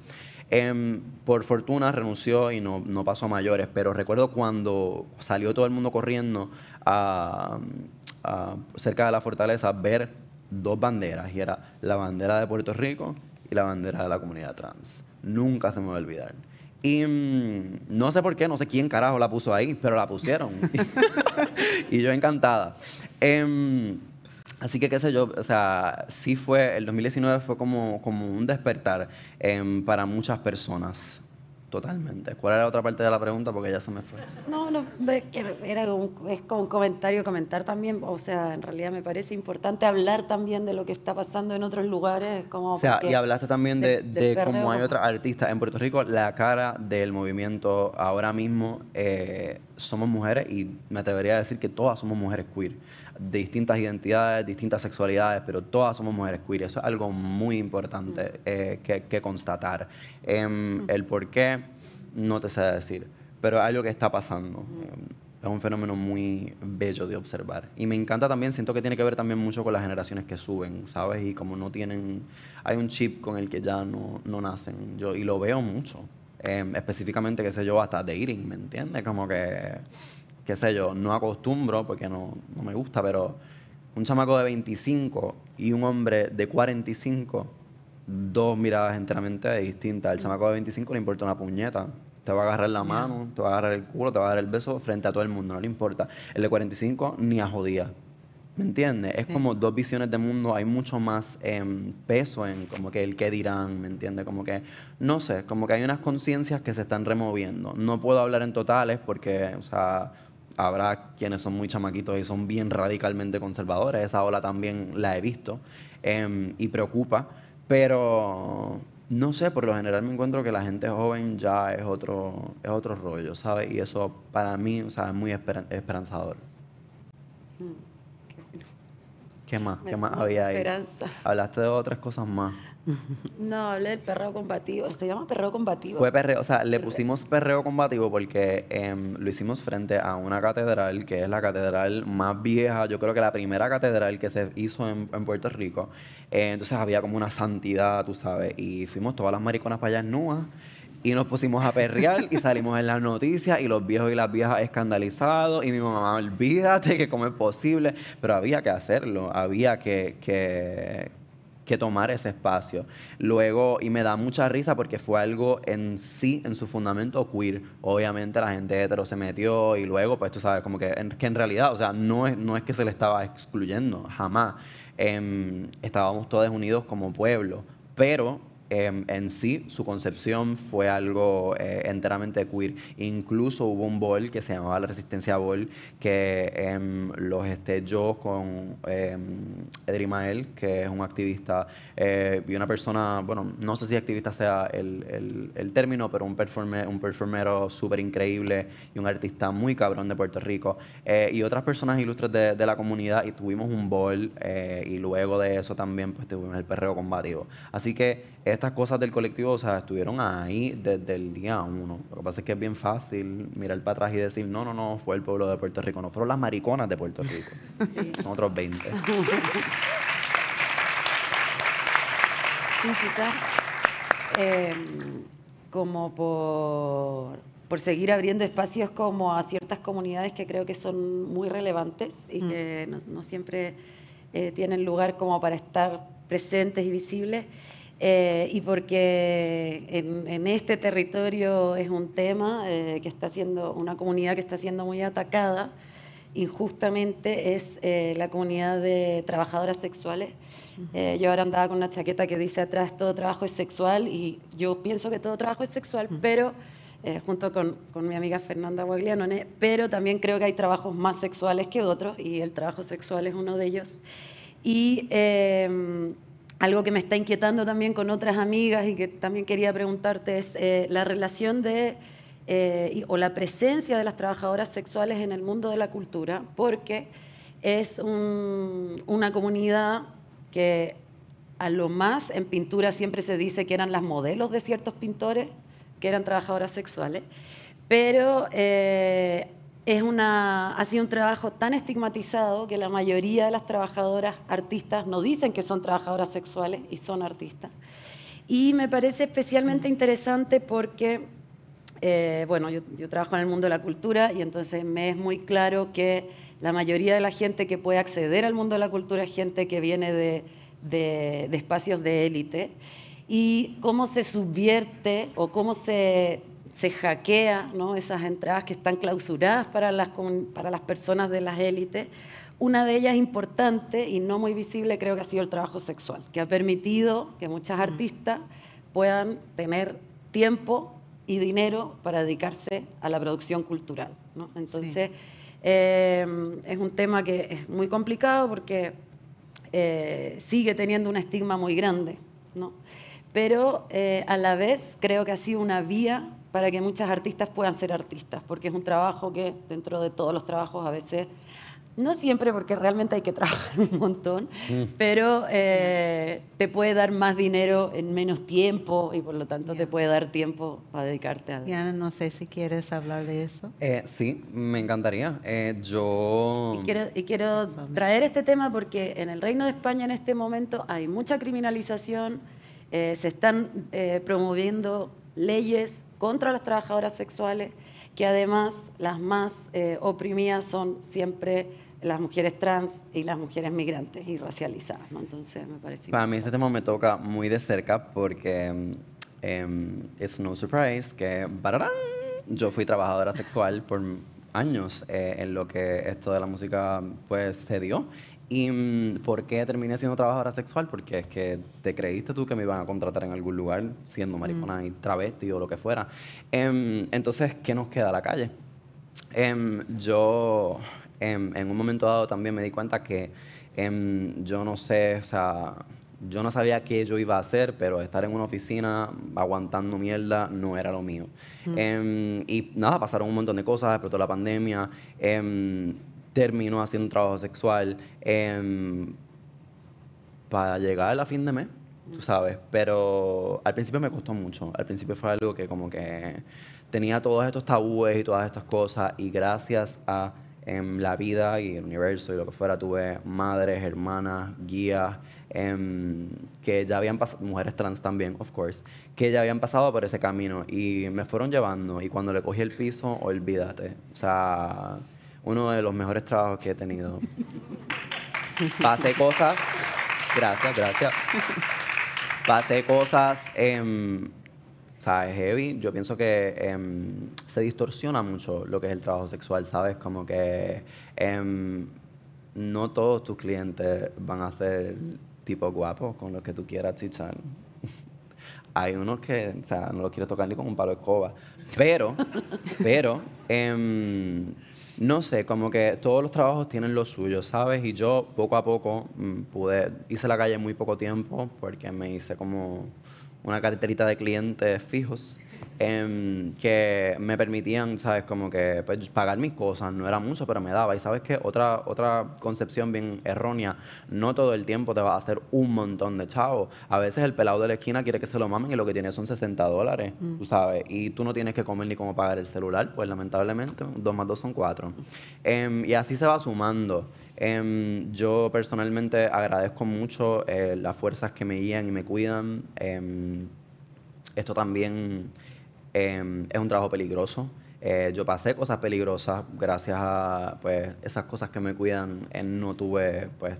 Eh, por fortuna renunció y no, no pasó a mayores, pero recuerdo cuando salió todo el mundo corriendo a, a, cerca de la fortaleza, ver dos banderas, y era la bandera de Puerto Rico y la bandera de la comunidad trans. Nunca se me va a olvidar. Y mmm, no sé por qué, no sé quién carajo la puso ahí, pero la pusieron. Y yo encantada. Um, así que qué sé yo, o sea, sí fue, el dos mil diecinueve fue como, como un despertar um, para muchas personas. Totalmente. ¿Cuál era la otra parte de la pregunta? Porque ya se me fue. No, no, es que era un, es como un comentario, comentar también, o sea, en realidad me parece importante hablar también de lo que está pasando en otros lugares. Como o sea, y hablaste también de, de, de cómo hay otras artistas en Puerto Rico, la cara del movimiento ahora mismo, eh, somos mujeres, y me atrevería a decir que todas somos mujeres queer, de distintas identidades, distintas sexualidades, pero todas somos mujeres queer. Eso es algo muy importante eh, que, que constatar. Eh, el por qué, no te sé decir, pero es algo que está pasando. Eh, es un fenómeno muy bello de observar. Y me encanta también, siento que tiene que ver también mucho con las generaciones que suben, ¿sabes? Y como no tienen, hay un chip con el que ya no, no nacen. Yo, y lo veo mucho. Eh, específicamente, qué sé yo, hasta dating, ¿me entiendes? Como que... qué sé yo, no acostumbro porque no, no me gusta, pero un chamaco de veinticinco y un hombre de cuarenta y cinco, dos miradas enteramente distintas. El chamaco de veinticinco le importa una puñeta. Te va a agarrar la mano, te va a agarrar el culo, te va a dar el beso frente a todo el mundo, no le importa. El de cuarenta y cinco ni a jodía. ¿Me entiendes? Es como dos visiones de mundo, hay mucho más eh, peso en como que el qué dirán, ¿me entiendes? Como que, no sé, como que hay unas conciencias que se están removiendo. No puedo hablar en totales porque, o sea, habrá quienes son muy chamaquitos y son bien radicalmente conservadores. Esa ola también la he visto eh, y preocupa. Pero no sé, por lo general me encuentro que la gente joven ya es otro, es otro rollo, ¿sabes? Y eso para mí, o sea, es muy esper- esperanzador. ¿Qué más? ¿Qué más había ahí? Esperanza. Hablaste de otras cosas más. No, hablé del perreo combativo. Se llama perreo combativo. Fue perreo, o sea, le perreo. pusimos perreo combativo porque eh, lo hicimos frente a una catedral que es la catedral más vieja, yo creo que la primera catedral que se hizo en, en Puerto Rico. Eh, entonces había como una santidad, tú sabes, y fuimos todas las mariconas para allá nuas. Y nos pusimos a perrear y salimos en las noticias y los viejos y las viejas escandalizados. Y mi mamá, olvídate que cómo es posible. Pero había que hacerlo, había que, que, que tomar ese espacio. Luego, y me da mucha risa porque fue algo en sí, en su fundamento queer. Obviamente la gente hetero se metió y luego, pues tú sabes, como que en, que en realidad, o sea, no es, no es que se le estaba excluyendo, jamás. Eh, estábamos todos unidos como pueblo, pero... Eh, en sí, su concepción fue algo eh, enteramente queer. Incluso hubo un bol que se llamaba La Resistencia Bol, que eh, los estelló con eh, Edry Mael, que es un activista eh, y una persona, bueno, no sé si activista sea el, el, el término, pero un, performe, un performero súper increíble y un artista muy cabrón de Puerto Rico. Eh, y otras personas ilustres de, de la comunidad, y tuvimos un bol, eh, y luego de eso también pues tuvimos el perreo combativo. Así que estas cosas del colectivo, o sea, estuvieron ahí desde el día uno. Lo que pasa es que es bien fácil mirar para atrás y decir, no, no, no, fue el pueblo de Puerto Rico, no fueron las mariconas de Puerto Rico. Sí. Son otros veinte. Sí, quizás eh, como por, por seguir abriendo espacios como a ciertas comunidades que creo que son muy relevantes y mm. que no, no siempre eh, tienen lugar como para estar presentes y visibles. Eh, y porque en, en este territorio es un tema eh, que está siendo, una comunidad que está siendo muy atacada injustamente, es eh, la comunidad de trabajadoras sexuales. Uh-huh. eh, yo ahora andaba con una chaqueta que dice atrás todo trabajo es sexual, y yo pienso que todo trabajo es sexual, uh-huh. pero eh, junto con, con mi amiga Fernanda Guaglianone, pero también creo que hay trabajos más sexuales que otros, y el trabajo sexual es uno de ellos. Y... Eh, Algo que me está inquietando también con otras amigas y que también quería preguntarte es eh, la relación de, eh, y, o la presencia de las trabajadoras sexuales en el mundo de la cultura, porque es un, una comunidad que a lo más en pintura siempre se dice que eran las modelos de ciertos pintores, que eran trabajadoras sexuales, pero eh, es una, ha sido un trabajo tan estigmatizado que la mayoría de las trabajadoras artistas no dicen que son trabajadoras sexuales y son artistas. Y me parece especialmente interesante porque, eh, bueno, yo, yo trabajo en el mundo de la cultura y entonces me es muy claro que la mayoría de la gente que puede acceder al mundo de la cultura es gente que viene de, de, de espacios de élite. Y cómo se subvierte o cómo se... se hackea, ¿no?, esas entradas que están clausuradas para las, para las personas de las élites. Una de ellas importante y no muy visible creo que ha sido el trabajo sexual, que ha permitido que muchas artistas puedan tener tiempo y dinero para dedicarse a la producción cultural, ¿no? Entonces, sí. eh, es un tema que es muy complicado porque eh, sigue teniendo un estigma muy grande, ¿no? Pero eh, a la vez creo que ha sido una vía para que muchas artistas puedan ser artistas, porque es un trabajo que dentro de todos los trabajos a veces, no siempre porque realmente hay que trabajar un montón, mm. pero eh, te puede dar más dinero en menos tiempo y por lo tanto yeah. te puede dar tiempo para dedicarte a... Vianna, no sé si quieres hablar de eso. Eh, sí, me encantaría. Eh, yo... Y quiero, y quiero traer este tema porque en el Reino de España en este momento hay mucha criminalización, eh, se están eh, promoviendo leyes contra las trabajadoras sexuales, que además las más eh, oprimidas son siempre las mujeres trans y las mujeres migrantes y racializadas, ¿no? Entonces me parece... Para mí este tema me toca muy de cerca porque eh, it's no surprise que bararán, yo fui trabajadora sexual por años eh, en lo que esto de la música pues se dio. ¿Y por qué terminé siendo trabajadora sexual? Porque es que te creíste tú que me iban a contratar en algún lugar siendo maricona mm. y travesti o lo que fuera. Um, entonces, ¿qué nos queda? La calle. Um, yo um, en un momento dado también me di cuenta que um, yo no sé, o sea, yo no sabía qué yo iba a hacer, pero estar en una oficina aguantando mierda no era lo mío. Mm. Um, y nada, pasaron un montón de cosas, explotó la pandemia. Um, terminó haciendo un trabajo sexual eh, para llegar a fin de mes, tú sabes. Pero al principio me costó mucho. Al principio fue algo que como que tenía todos estos tabúes y todas estas cosas. Y gracias a eh, la vida y el universo y lo que fuera, tuve madres, hermanas, guías, eh, que ya habían pasado, mujeres trans también, of course, que ya habían pasado por ese camino. Y me fueron llevando. Y cuando le cogí el piso, olvídate. O sea... Uno de los mejores trabajos que he tenido. Pasé cosas... Gracias, gracias. Pasé cosas... Eh, ¿sabes? Heavy. Yo pienso que eh, se distorsiona mucho lo que es el trabajo sexual, ¿sabes? Como que... Eh, no todos tus clientes van a ser tipos guapos con los que tú quieras chichar. Hay unos que, o sea, no los quieres tocar ni con un palo de escoba. Pero, pero... Eh, No sé, como que todos los trabajos tienen lo suyo, ¿sabes? Y yo poco a poco pude, hice la calle en muy poco tiempo porque me hice como una carterita de clientes fijos eh, que me permitían, ¿sabes? Como que pues, pagar mis cosas, no era mucho, pero me daba. Y ¿sabes qué? Otra, otra concepción bien errónea, no todo el tiempo te vas a hacer un montón de chavos. A veces el pelado de la esquina quiere que se lo mamen y lo que tiene son sesenta dólares, mm. tú sabes. Y tú no tienes que comer ni cómo pagar el celular, pues lamentablemente dos más dos son cuatro. Eh, y así se va sumando. Um, yo personalmente agradezco mucho eh, las fuerzas que me guían y me cuidan. Um, esto también um, es un trabajo peligroso. Eh, yo pasé cosas peligrosas gracias a pues, esas cosas que me cuidan. Eh, no tuve pues,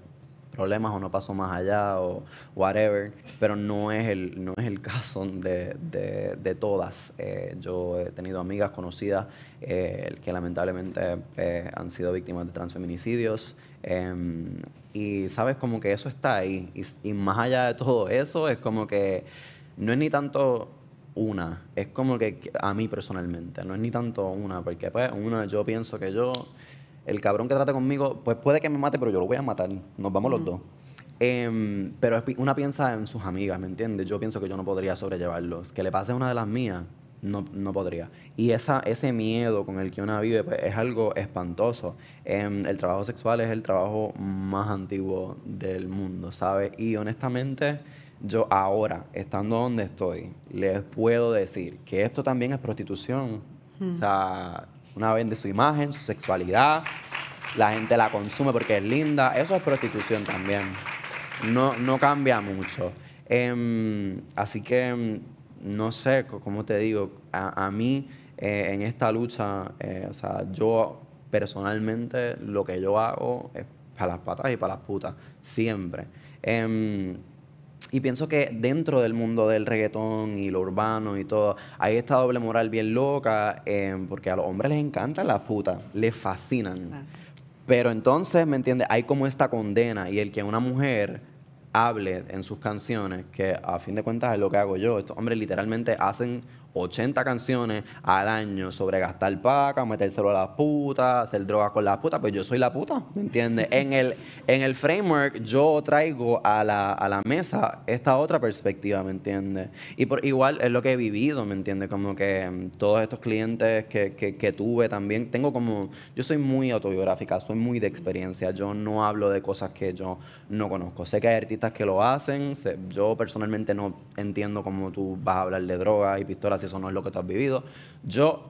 problemas o no pasó más allá o whatever, pero no es el, no es el caso de, de, de todas. Eh, yo he tenido amigas conocidas eh, que lamentablemente eh, han sido víctimas de transfeminicidios eh, y sabes como que eso está ahí y, y más allá de todo eso es como que no es ni tanto una, es como que a mí personalmente no es ni tanto una porque pues una yo pienso que yo... El cabrón que trata conmigo, pues puede que me mate, pero yo lo voy a matar. Nos vamos uh-huh. los dos. Eh, pero una piensa en sus amigas, ¿me entiendes? Yo pienso que yo no podría sobrellevarlos. Que le pase a una de las mías, no, no podría. Y esa, ese miedo con el que una vive pues, es algo espantoso. Eh, el trabajo sexual es el trabajo más antiguo del mundo, ¿sabes? Y honestamente, yo ahora, estando donde estoy, les puedo decir que esto también es prostitución. Uh-huh. O sea... Una vende su imagen, su sexualidad, la gente la consume porque es linda. Eso es prostitución también. No, no cambia mucho. Eh, así que, no sé, como te digo, a, a mí eh, en esta lucha, eh, o sea, yo personalmente lo que yo hago es para las patas y para las putas, siempre. Eh, Y pienso que dentro del mundo del reggaetón y lo urbano y todo, hay esta doble moral bien loca, eh, porque a los hombres les encantan las putas, les fascinan. Ah. Pero entonces, ¿me entiendes? Hay como esta condena y el que una mujer hable en sus canciones, que a fin de cuentas es lo que hago yo. Estos hombres literalmente hacen ochenta canciones al año sobre gastar paca, metérselo a las putas, hacer drogas con las putas, pues yo soy la puta, ¿me entiendes? En el, en el framework yo traigo a la, a la mesa esta otra perspectiva, ¿me entiendes? Y por igual es lo que he vivido, ¿me entiendes? Como que todos estos clientes que, que, que tuve también, tengo como, yo soy muy autobiográfica, soy muy de experiencia, yo no hablo de cosas que yo no conozco. Sé que hay artistas que lo hacen, sé, yo personalmente no entiendo cómo tú vas a hablar de drogas y pistolas, eso no es lo que tú has vivido. Yo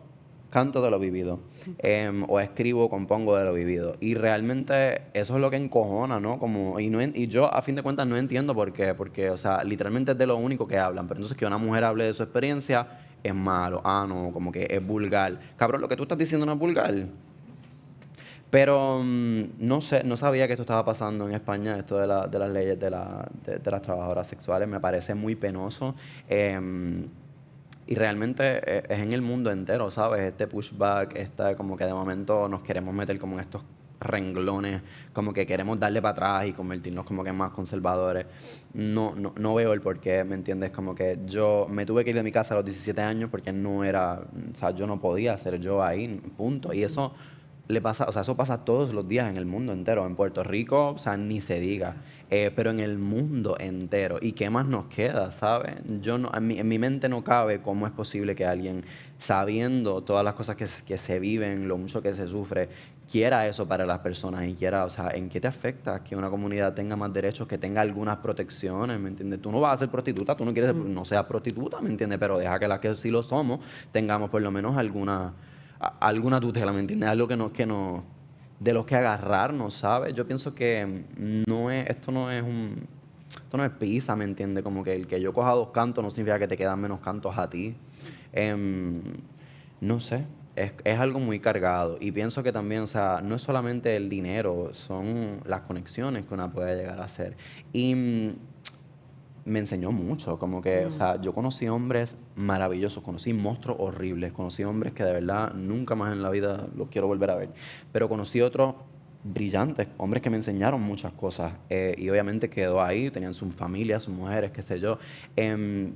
canto de lo vivido, eh, o escribo, compongo de lo vivido. Y realmente eso es lo que encojona, ¿no? Como, y, no y yo, a fin de cuentas, no entiendo por qué. Porque, o sea, literalmente es de lo único que hablan. Pero entonces que una mujer hable de su experiencia es malo. Ah, no, como que es vulgar. Cabrón, lo que tú estás diciendo no es vulgar. Pero um, no sé, no sabía que esto estaba pasando en España, esto de, la, de las leyes de, la, de, de las trabajadoras sexuales. Me parece muy penoso. Eh, Y realmente es en el mundo entero, ¿sabes? Este pushback, esta como que de momento nos queremos meter como en estos renglones, como que queremos darle para atrás y convertirnos como que más conservadores. No, no, no veo el porqué, ¿me entiendes? Como que yo me tuve que ir de mi casa a los diecisiete años porque no era, o sea, yo no podía ser yo ahí, punto. Y eso le pasa, o sea, eso pasa todos los días en el mundo entero. En Puerto Rico, o sea, ni se diga. Eh, pero en el mundo entero. ¿Y qué más nos queda, sabes? Yo no, en, mi, en mi mente no cabe cómo es posible que alguien, sabiendo todas las cosas que, que se viven, lo mucho que se sufre, quiera eso para las personas y quiera, o sea, ¿en qué te afecta que una comunidad tenga más derechos, que tenga algunas protecciones, ¿me entiendes? Tú no vas a ser prostituta, tú no quieres, mm. no seas prostituta, ¿me entiendes? Pero deja que las que sí lo somos tengamos por lo menos alguna... alguna tutela, ¿me entiendes? Algo que no, que no, de los que agarrarnos, ¿sabes? Yo pienso que no es, esto no es un, esto no es pizza, ¿me entiendes? Como que el que yo coja dos cantos no significa que te quedan menos cantos a ti. Eh, no sé, es, es algo muy cargado. Y pienso que también, o sea, no es solamente el dinero, son las conexiones que una puede llegar a hacer. Y me enseñó mucho, como que, mm. o sea, yo conocí hombres maravillosos, conocí monstruos horribles, conocí hombres que de verdad nunca más en la vida los quiero volver a ver, pero conocí otros brillantes, hombres que me enseñaron muchas cosas, eh, y obviamente quedó ahí, tenían sus familias, sus mujeres, qué sé yo, eh,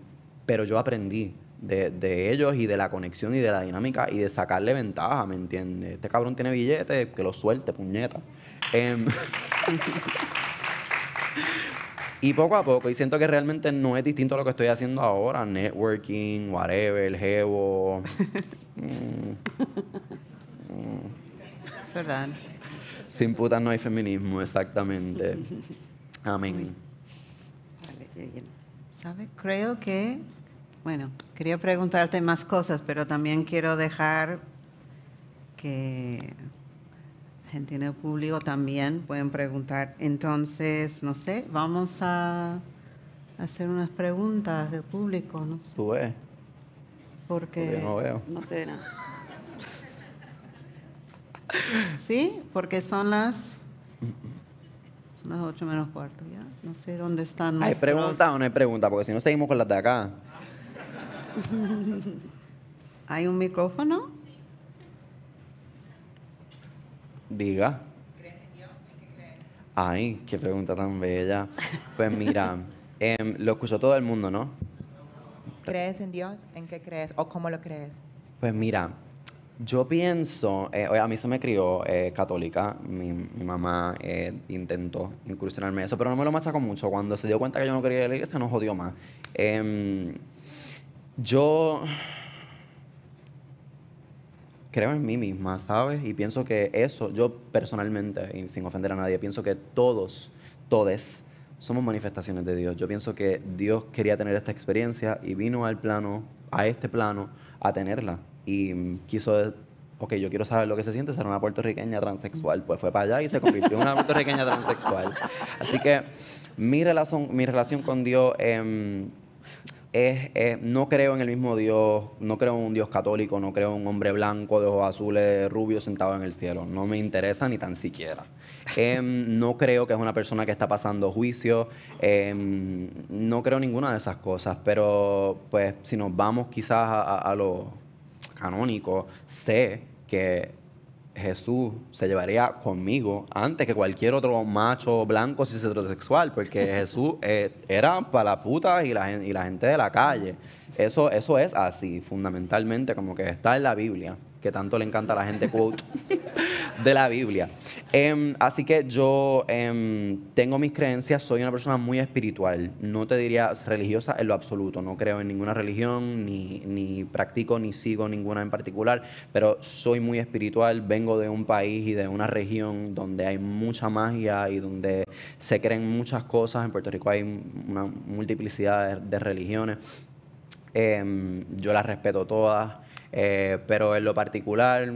pero yo aprendí de, de ellos y de la conexión y de la dinámica y de sacarle ventaja, ¿me entiendes? Este cabrón tiene billetes, que lo suelte, puñeta. Eh, Y poco a poco, y siento que realmente no es distinto a lo que estoy haciendo ahora, networking, whatever, jevo. mm. Mm. Es verdad. Sin putas no hay feminismo, exactamente. Amén. ¿Sabes? Creo que, bueno, quería preguntarte más cosas, pero también quiero dejar que... Argentino público también pueden preguntar. Entonces, no sé, vamos a hacer unas preguntas de público, ¿no? ¿Tú ves? Porque, porque no veo. No sé nada. Sí, porque son las son las ocho menos cuarto ya. No sé dónde están. ¿Hay preguntas o no hay preguntas? Porque si no seguimos con las de acá. ¿Hay un micrófono? Diga. ¿Crees en Dios? ¿En qué crees? Ay, qué pregunta tan bella. Pues mira, eh, lo escuchó todo el mundo, ¿no? ¿Crees en Dios? ¿En qué crees? ¿O cómo lo crees? Pues mira, yo pienso, eh, a mí se me crió eh, católica, mi, mi mamá eh, intentó incursionarme eso, pero no me lo machacó mucho. Cuando se dio cuenta que yo no quería ir a la iglesia, nos jodió más. Eh, yo... creo en mí misma, ¿sabes? Y pienso que eso, yo personalmente, y sin ofender a nadie, pienso que todos, todes, somos manifestaciones de Dios. Yo pienso que Dios quería tener esta experiencia y vino al plano, a este plano, a tenerla. Y quiso, ok, yo quiero saber lo que se siente ser una puertorriqueña transexual. Pues fue para allá y se convirtió en una puertorriqueña transexual. Así que mi relación, mi relación con Dios... Eh, Es, es, no creo en el mismo Dios, no creo en un Dios católico, no creo en un hombre blanco de ojos azules, rubio, sentado en el cielo. No me interesa ni tan siquiera. Eh, no creo que es una persona que está pasando juicio. Eh, no creo ninguna de esas cosas. Pero pues si nos vamos quizás a, a, a lo canónico, sé que Jesús se llevaría conmigo antes que cualquier otro macho blanco cis heterosexual, porque Jesús eh, era para la puta y la, y la gente de la calle. Eso, eso es así, fundamentalmente, como que está en la Biblia, que tanto le encanta a la gente quote de la Biblia. Um, así que yo um, tengo mis creencias, soy una persona muy espiritual, no te diría religiosa en lo absoluto, no creo en ninguna religión, ni, ni practico ni sigo ninguna en particular, pero soy muy espiritual, vengo de un país y de una región donde hay mucha magia y donde se creen muchas cosas. En Puerto Rico hay una multiplicidad de, de religiones, um, yo las respeto todas. Eh, pero en lo particular,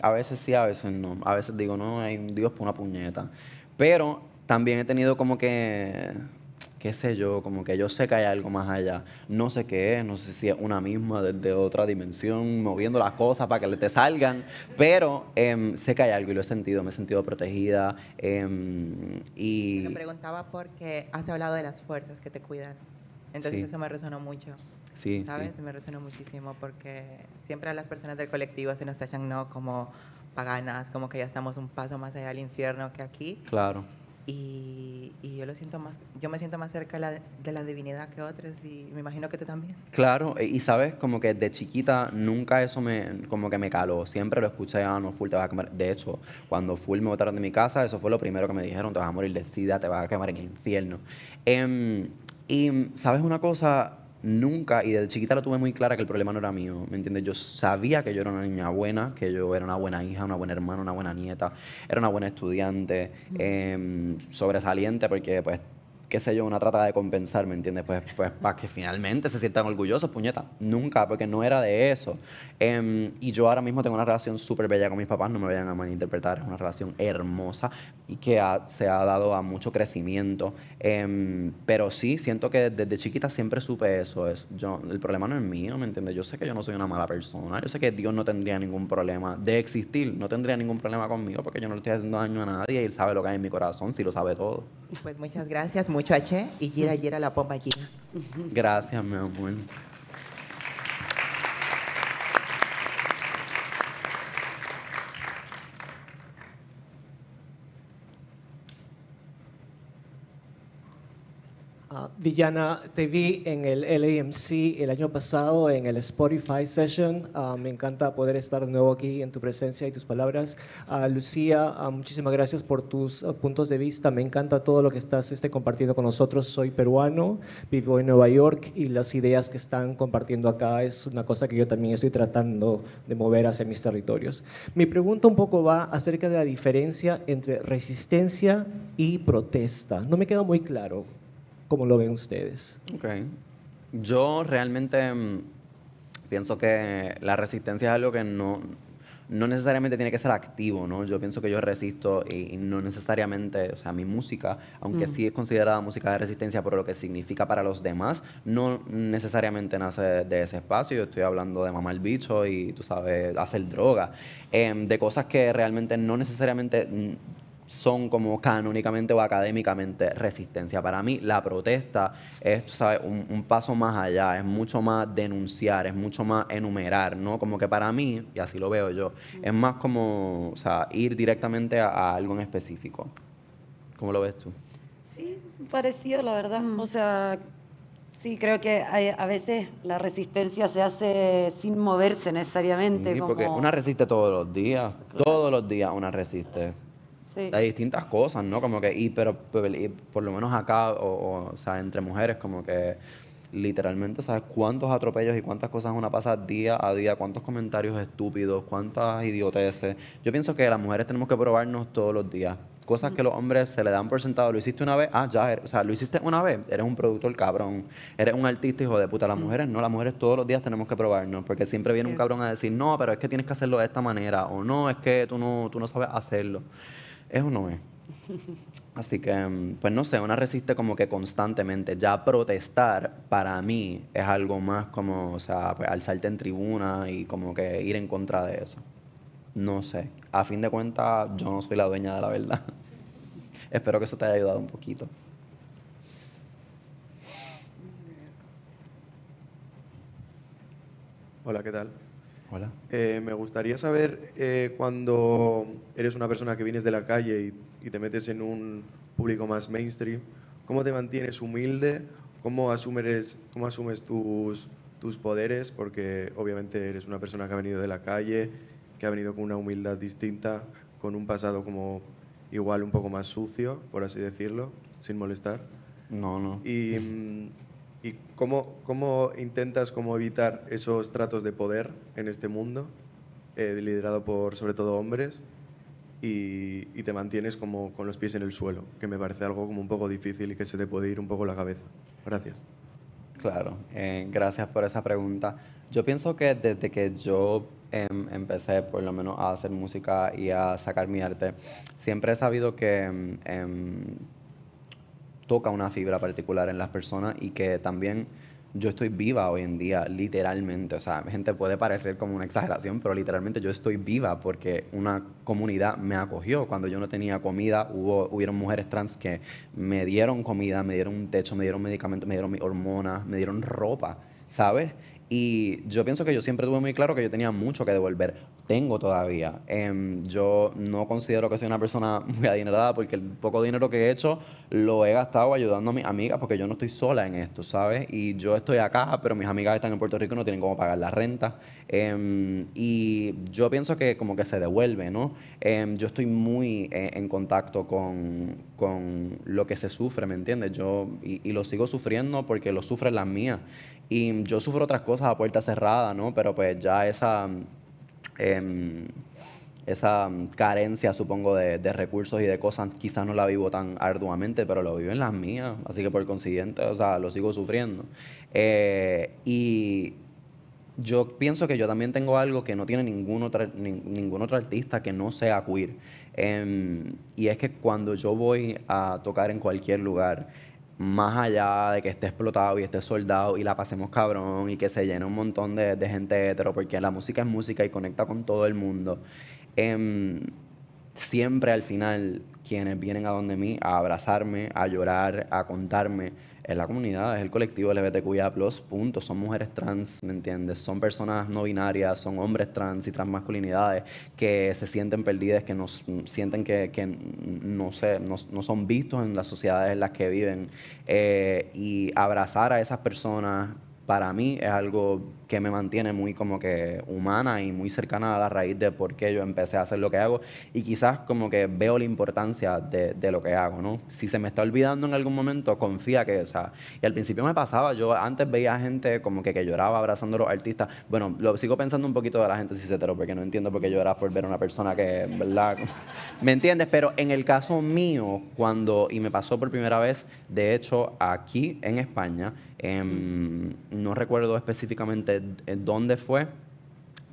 a veces sí, a veces no. A veces digo, no, hay un Dios por una puñeta. Pero también he tenido como que, qué sé yo, como que yo sé que hay algo más allá. No sé qué es, no sé si es una misma desde otra dimensión, moviendo las cosas para que te salgan. Pero eh, sé que hay algo y lo he sentido, me he sentido protegida. Eh, y me preguntaba porque has hablado de las fuerzas que te cuidan. Entonces sí, eso me resonó mucho. Sí, ¿sabes? Sí. Me resonó muchísimo porque siempre a las personas del colectivo se nos tachan, ¿no?, como paganas, como que ya estamos un paso más allá del infierno que aquí. Claro. Y, y yo lo siento más, yo me siento más cerca de la, de la divinidad que otros, y me imagino que tú también. Claro, y sabes, como que de chiquita nunca eso me, como que me caló, siempre lo escuché, ah, no, Full, te vas a quemar. De hecho, cuando Full me botaron de mi casa, eso fue lo primero que me dijeron, te vas a morir de sida, te vas a quemar en el infierno. Um, y, ¿sabes una cosa? Nunca, y de chiquita lo tuve muy clara que el problema no era mío, ¿me entiendes? Yo sabía que yo era una niña buena, que yo era una buena hija, una buena hermana, una buena nieta, era una buena estudiante, eh, sobresaliente, porque, pues, qué sé yo, una trata de compensar, ¿me entiendes? Pues, pues para que finalmente se sientan orgullosos, puñeta. Nunca, porque no era de eso. Um, y yo ahora mismo tengo una relación súper bella con mis papás, no me vayan a malinterpretar, es una relación hermosa y que ha, se ha dado a mucho crecimiento. Um, pero sí, siento que desde chiquita siempre supe eso. Es, yo, el problema no es mío, ¿me entiendes? Yo sé que yo no soy una mala persona, yo sé que Dios no tendría ningún problema de existir, no tendría ningún problema conmigo porque yo no le estoy haciendo daño a nadie y él sabe lo que hay en mi corazón, sí lo sabe todo. Pues muchas gracias. Mucho H y gira, gira la pompa aquí. Gracias, mi amor. Uh, Vianna, te vi en el L A M C el año pasado en el Spotify Session. Uh, me encanta poder estar de nuevo aquí en tu presencia y tus palabras. Uh, Lucía, uh, muchísimas gracias por tus uh, puntos de vista. Me encanta todo lo que estás este, compartiendo con nosotros. Soy peruano, vivo en Nueva York y las ideas que están compartiendo acá es una cosa que yo también estoy tratando de mover hacia mis territorios. Mi pregunta un poco va acerca de la diferencia entre resistencia y protesta. No me queda muy claro. ¿Cómo lo ven ustedes? Okay. Yo realmente mmm, pienso que la resistencia es algo que no, no necesariamente tiene que ser activo, ¿no? Yo pienso que yo resisto y, y no necesariamente, o sea, mi música, aunque mm. sí es considerada música de resistencia por lo que significa para los demás, no necesariamente nace de, de ese espacio. Yo estoy hablando de mamar el bicho y, tú sabes, hacer droga, eh, de cosas que realmente no necesariamente son como canónicamente o académicamente resistencia. Para mí, la protesta es, tú sabes, un, un paso más allá, es mucho más denunciar, es mucho más enumerar, ¿no? Como que para mí, y así lo veo yo, es más como, o sea, ir directamente a, a algo en específico. ¿Cómo lo ves tú? Sí, parecido, la verdad. Mm. O sea, sí, creo que hay, a veces la resistencia se hace sin moverse necesariamente. Sí, como... porque una resiste todos los días, claro. Todos los días una resiste. Sí. Hay distintas cosas, ¿no? Como que, y, pero y por lo menos acá, o, o, o sea, entre mujeres, como que literalmente, ¿sabes cuántos atropellos y cuántas cosas una pasa día a día? ¿Cuántos comentarios estúpidos? ¿Cuántas idioteces? Yo pienso que las mujeres tenemos que probarnos todos los días. Cosas que los hombres se le dan por sentado. Lo hiciste una vez, ah, ya, eres, o sea, lo hiciste una vez, eres un productor cabrón, eres un artista hijo de puta. Las mujeres no, las mujeres todos los días tenemos que probarnos, porque siempre viene un cabrón a decir, no, pero es que tienes que hacerlo de esta manera, o no, es que tú no, tú no sabes hacerlo. Eso no es. Así que, pues no sé, una resiste como que constantemente. Ya protestar para mí es algo más como, o sea, pues, alzarte en tribuna y como que ir en contra de eso. No sé. A fin de cuentas, yo no soy la dueña de la verdad. Espero que eso te haya ayudado un poquito. Hola, ¿qué tal? Hola. Eh, me gustaría saber eh, cuando eres una persona que vienes de la calle y, y te metes en un público más mainstream, ¿cómo te mantienes humilde? ¿Cómo asumes, cómo asumes tus, tus poderes? Porque obviamente eres una persona que ha venido de la calle, que ha venido con una humildad distinta, con un pasado como igual un poco más sucio, por así decirlo, sin molestar. No, no. Y, y cómo, cómo intentas como evitar esos tratos de poder en este mundo, eh, liderado por sobre todo hombres, y, y te mantienes como con los pies en el suelo, que me parece algo como un poco difícil y que se te puede ir un poco la cabeza. Gracias. Claro, eh, gracias por esa pregunta. Yo pienso que desde que yo em, empecé, por lo menos, a hacer música y a sacar mi arte, siempre he sabido que em, em, toca una fibra particular en las personas y que también yo estoy viva hoy en día, literalmente. O sea, gente, puede parecer como una exageración, pero literalmente yo estoy viva porque una comunidad me acogió. Cuando yo no tenía comida, hubo, hubieron mujeres trans que me dieron comida, me dieron un techo, me dieron medicamentos, me dieron hormonas, me dieron ropa, ¿sabes? Y yo pienso que yo siempre tuve muy claro que yo tenía mucho que devolver. Tengo todavía. Eh, yo no considero que soy una persona muy adinerada porque el poco dinero que he hecho lo he gastado ayudando a mis amigas porque yo no estoy sola en esto, ¿sabes? Y yo estoy acá, pero mis amigas están en Puerto Rico y no tienen cómo pagar la renta. Eh, y yo pienso que como que se devuelve, ¿no? Eh, yo estoy muy eh, en contacto con, con lo que se sufre, ¿me entiendes? Yo, y, y lo sigo sufriendo porque lo sufren las mías. Y yo sufro otras cosas a puerta cerrada, ¿no? Pero pues ya esa, eh, esa carencia, supongo, de, de recursos y de cosas, quizás no la vivo tan arduamente, pero lo vivo en las mías. Así que por consiguiente, o sea, lo sigo sufriendo. Eh, y yo pienso que yo también tengo algo que no tiene ningún otro, ni, ningún otro artista que no sea queer. Eh, y es que cuando yo voy a tocar en cualquier lugar, más allá de que esté explotado y esté soldado y la pasemos cabrón y que se llene un montón de, de gente hetero, porque la música es música y conecta con todo el mundo, eh, siempre al final quienes vienen a donde mí a abrazarme, a llorar, a contarme, es la comunidad, es el colectivo L G B T Q I A plus, punto. Son mujeres trans, ¿me entiendes? Son personas no binarias, son hombres trans y transmasculinidades que se sienten perdidas, que nos, sienten que, que no, sé, no, no son vistos en las sociedades en las que viven. Eh, y abrazar a esas personas, para mí, es algo que me mantiene muy como que humana y muy cercana a la raíz de por qué yo empecé a hacer lo que hago y quizás como que veo la importancia de, de lo que hago, ¿no? Si se me está olvidando en algún momento, confía que, o sea, y al principio me pasaba, yo antes veía gente como que, que lloraba abrazando a los artistas. Bueno, lo sigo pensando un poquito de la gente cis hetero porque no entiendo por qué lloras por ver a una persona que, ¿verdad? ¿Me entiendes? Pero en el caso mío, cuando, y me pasó por primera vez, de hecho, aquí en España, Um, no recuerdo específicamente dónde fue,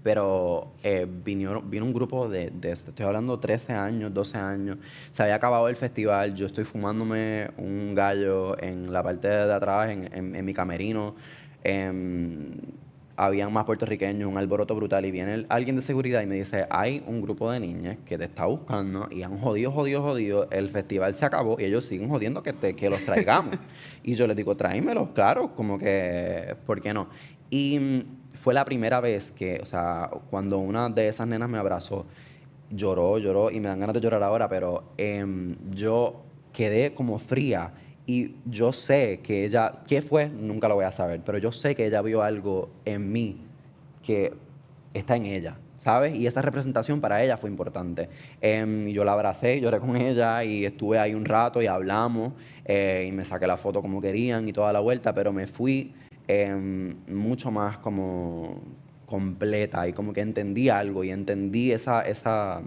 pero eh, vino, vino un grupo de, de, estoy hablando trece años, doce años, se había acabado el festival, yo estoy fumándome un gallo en la parte de atrás, en, en, en mi camerino, um, habían más puertorriqueños, un alboroto brutal, y viene el, alguien de seguridad y me dice, hay un grupo de niñas que te está buscando y han jodido, jodido, jodido, el festival se acabó y ellos siguen jodiendo que, te, que los traigamos. Y yo les digo, tráemelos, claro, como que, ¿por qué no? Y fue la primera vez que, o sea, cuando una de esas nenas me abrazó, lloró, lloró, y me dan ganas de llorar ahora, pero eh, yo quedé como fría. Y yo sé que ella, ¿qué fue? Nunca lo voy a saber, pero yo sé que ella vio algo en mí que está en ella, ¿sabes? Y esa representación para ella fue importante. Eh, yo la abracé, lloré con ella y estuve ahí un rato y hablamos eh, y me saqué la foto como querían y toda la vuelta, pero me fui eh, mucho más como completa y como que entendí algo y entendí esa... esa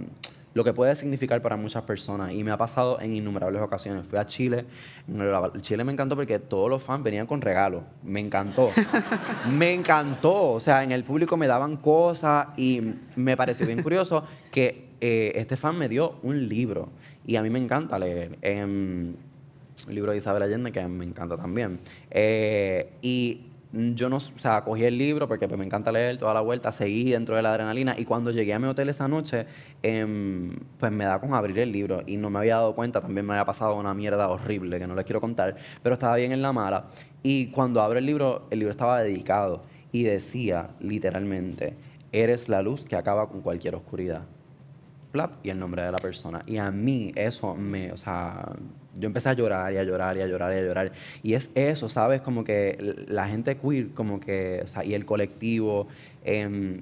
lo que puede significar para muchas personas. Y me ha pasado en innumerables ocasiones. Fui a Chile. Chile me encantó porque todos los fans venían con regalos. Me encantó. Me encantó. O sea, en el público me daban cosas y me pareció bien curioso que eh, este fan me dio un libro. Y a mí me encanta leer. Eh, un libro de Isabel Allende que me encanta también. Eh, y... Yo no, o sea, cogí el libro porque pues, me encanta leer toda la vuelta, seguí dentro de la adrenalina y cuando llegué a mi hotel esa noche, eh, pues me da con abrir el libro y no me había dado cuenta, también me había pasado una mierda horrible que no les quiero contar, pero estaba bien en la mala y cuando abro el libro, el libro estaba dedicado y decía literalmente, eres la luz que acaba con cualquier oscuridad. Plap, y el nombre de la persona. Y a mí eso me, o sea, yo empecé a llorar y a llorar y a llorar y a llorar. Y es eso, ¿sabes? Como que la gente queer, como que, o sea, y el colectivo, eh,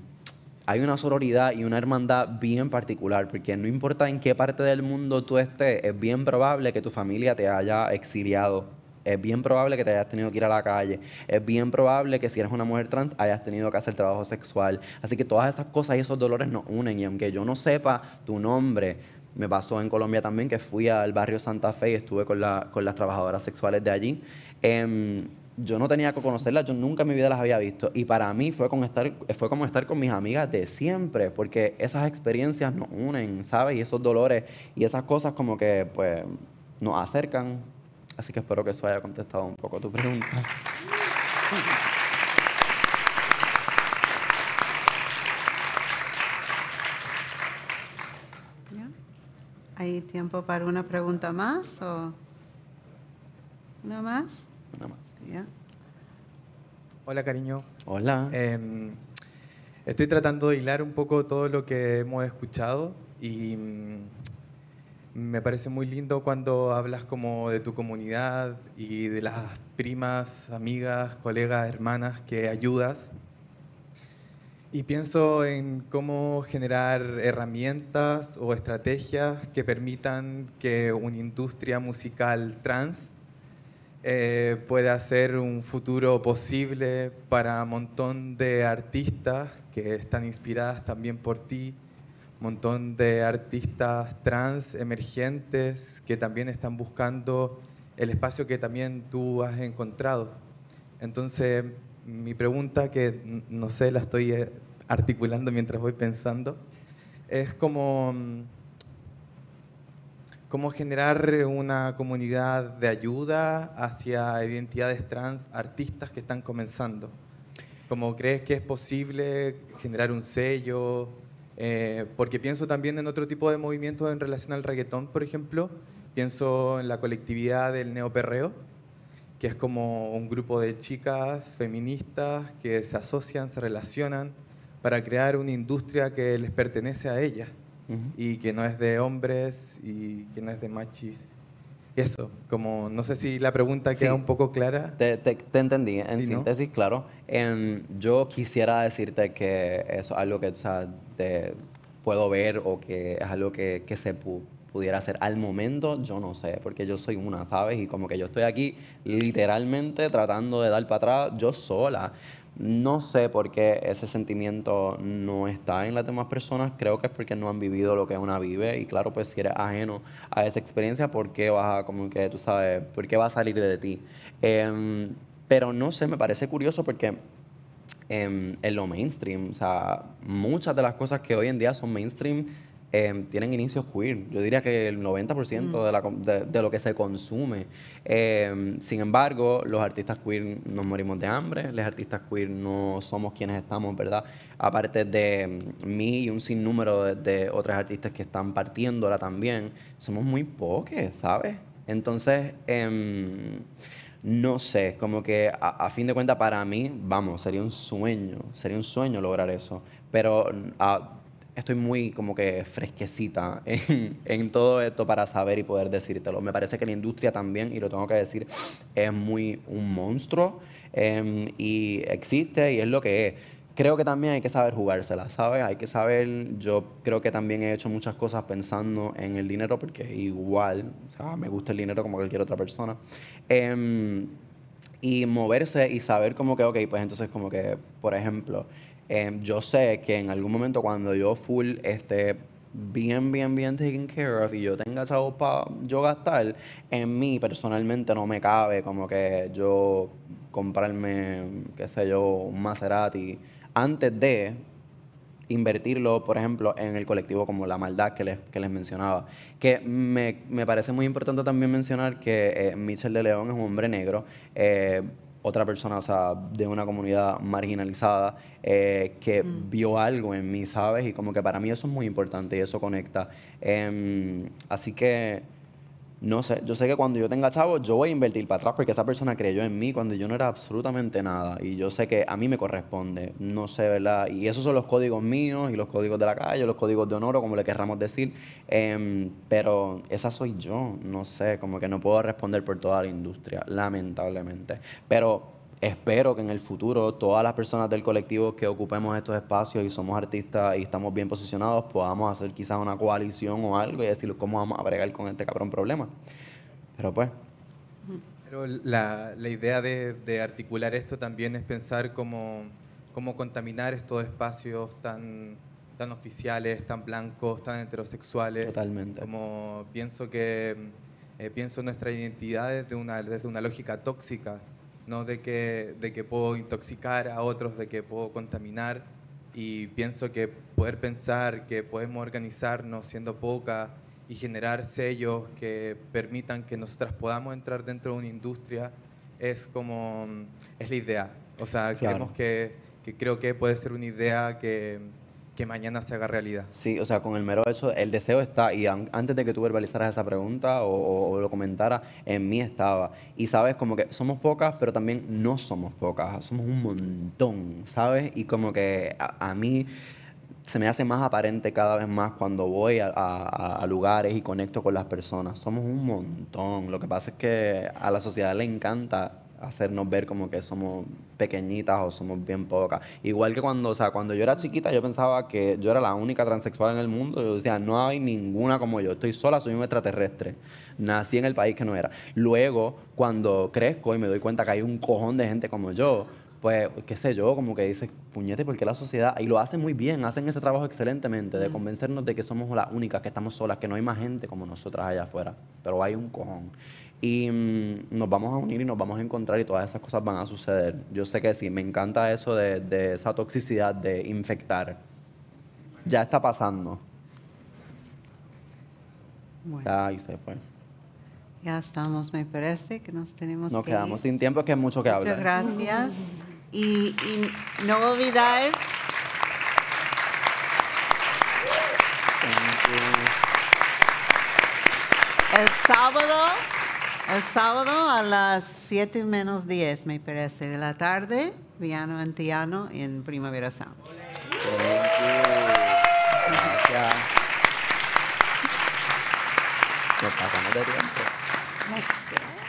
hay una sororidad y una hermandad bien particular, porque no importa en qué parte del mundo tú estés, es bien probable que tu familia te haya exiliado. Es bien probable que te hayas tenido que ir a la calle. Es bien probable que si eres una mujer trans hayas tenido que hacer trabajo sexual. Así que todas esas cosas y esos dolores nos unen. Y aunque yo no sepa tu nombre, me pasó en Colombia también, que fui al barrio Santa Fe y estuve con, la, con las trabajadoras sexuales de allí. Eh, yo no tenía que conocerlas, yo nunca en mi vida las había visto. Y para mí fue como estar, fue como estar con mis amigas de siempre, porque esas experiencias nos unen, ¿sabes? Y esos dolores y esas cosas como que pues, nos acercan. Así que espero que eso haya contestado un poco tu pregunta. ¿Hay tiempo para una pregunta más o una más? Una más. Yeah. Hola, cariño. Hola. Eh, estoy tratando de hilar un poco todo lo que hemos escuchado y me parece muy lindo cuando hablas como de tu comunidad y de las primas, amigas, colegas, hermanas que ayudas. Y pienso en cómo generar herramientas o estrategias que permitan que una industria musical trans eh, pueda ser un futuro posible para un montón de artistas que están inspiradas también por ti, montón de artistas trans emergentes que también están buscando el espacio que también tú has encontrado. Entonces, mi pregunta, que no sé, la estoy articulando mientras voy pensando, es cómo, cómo generar una comunidad de ayuda hacia identidades trans, artistas que están comenzando. ¿Cómo crees que es posible generar un sello? Eh, porque pienso también en otro tipo de movimientos en relación al reggaetón, por ejemplo. Pienso en la colectividad del neoperreo, que es como un grupo de chicas feministas que se asocian, se relacionan para crear una industria que les pertenece a ellas, uh-huh, y que no es de hombres y que no es de machis. Eso, como, no sé si la pregunta sí queda un poco clara. Te, te, te entendí, en sí, síntesis, ¿no? Claro. En, yo quisiera decirte que eso es algo que, o sea, te puedo ver o que es algo que, que se pu pudiera hacer. Al momento, yo no sé, porque yo soy una, ¿sabes? Y como que yo estoy aquí literalmente tratando de dar para atrás yo sola. No sé por qué ese sentimiento no está en las demás personas. Creo que es porque no han vivido lo que una vive. Y claro, pues si eres ajeno a esa experiencia, ¿por qué vas a, como que, tú sabes, por qué va a salir de ti? Eh, pero no sé, me parece curioso porque eh, en lo mainstream, o sea, muchas de las cosas que hoy en día son mainstream Eh, tienen inicios queer. Yo diría que el noventa por ciento de, la, de, de lo que se consume. Eh, sin embargo, los artistas queer nos morimos de hambre, los artistas queer no somos quienes estamos, ¿verdad? Aparte de mí y un sinnúmero de, de otros artistas que están partiéndola también, somos muy pocos, ¿sabes? Entonces, eh, no sé, como que a, a fin de cuentas para mí, vamos, sería un sueño, sería un sueño lograr eso. Pero a, estoy muy como que fresquecita en, en todo esto para saber y poder decírtelo. Me parece que la industria también, y lo tengo que decir, es muy un monstruo eh, y existe y es lo que es. Creo que también hay que saber jugársela, ¿sabes? Hay que saber, yo creo que también he hecho muchas cosas pensando en el dinero porque igual, o sea, me gusta el dinero como cualquier otra persona. Eh, y moverse y saber como que, ok, pues entonces como que, por ejemplo, Eh, yo sé que en algún momento cuando yo full esté bien, bien, bien taken care of y yo tenga chavos para yo gastar, en mí personalmente no me cabe como que yo comprarme, qué sé yo, un Maserati antes de invertirlo, por ejemplo, en el colectivo como La Maldad que les, que les mencionaba. Que me, me parece muy importante también mencionar que eh, Michelle de León es un hombre negro, eh, otra persona, o sea, de una comunidad marginalizada eh, que mm. vio algo en mí, ¿sabes? Y como que para mí eso es muy importante y eso conecta. Eh, así que no sé, yo sé que cuando yo tenga chavos, yo voy a invertir para atrás porque esa persona creyó en mí cuando yo no era absolutamente nada. Y yo sé que a mí me corresponde, no sé, ¿verdad? Y esos son los códigos míos y los códigos de la calle, los códigos de honor o como le querramos decir. Eh, pero esa soy yo, no sé, como que no puedo responder por toda la industria, lamentablemente. Pero espero que en el futuro todas las personas del colectivo que ocupemos estos espacios y somos artistas y estamos bien posicionados podamos hacer quizás una coalición o algo y decir cómo vamos a bregar con este cabrón problema. Pero pues... Pero la, la idea de, de articular esto también es pensar cómo, cómo contaminar estos espacios tan, tan oficiales, tan blancos, tan heterosexuales. Totalmente. Como pienso que... Eh, pienso en nuestra identidad desde una, desde una lógica tóxica. No de que, de que puedo intoxicar a otros, de que puedo contaminar, y pienso que poder pensar que podemos organizarnos siendo pocas y generar sellos que permitan que nosotras podamos entrar dentro de una industria es como, es la idea. O sea, creemos que, que creo que puede ser una idea que... que mañana se haga realidad. Sí, o sea, con el mero hecho, el deseo está, y antes de que tú verbalizaras esa pregunta o, o, o lo comentaras, en mí estaba. Y sabes, como que somos pocas, pero también no somos pocas, somos un montón, ¿sabes? Y como que a, a mí se me hace más aparente cada vez más cuando voy a, a, a lugares y conecto con las personas. Somos un montón. Lo que pasa es que a la sociedad le encanta hacernos ver como que somos pequeñitas o somos bien pocas. Igual que cuando, o sea, cuando yo era chiquita, yo pensaba que yo era la única transexual en el mundo. Yo decía, no hay ninguna como yo, estoy sola, soy un extraterrestre. Nací en el país que no era. Luego, cuando crezco y me doy cuenta que hay un cojón de gente como yo, pues, qué sé yo, como que dices, puñete, ¿por qué la sociedad? Y lo hacen muy bien, hacen ese trabajo excelentemente de convencernos de que somos las únicas, que estamos solas, que no hay más gente como nosotras allá afuera. Pero hay un cojón. Y mmm, nos vamos a unir y nos vamos a encontrar y todas esas cosas van a suceder. Yo sé que sí, me encanta eso de, de esa toxicidad de infectar. Ya está pasando. Bueno. Ya, ahí se fue. Ya estamos, me parece que nos tenemos nos que Nos quedamos ir. sin tiempo, que es mucho que Muchas hablar. Muchas gracias. Y, y no olvidáis... El sábado... El sábado a las siete menos diez, me parece, de la tarde, Villano Antillano en Primavera Sound. Gracias. Nos pasamos de tiempo. No sé.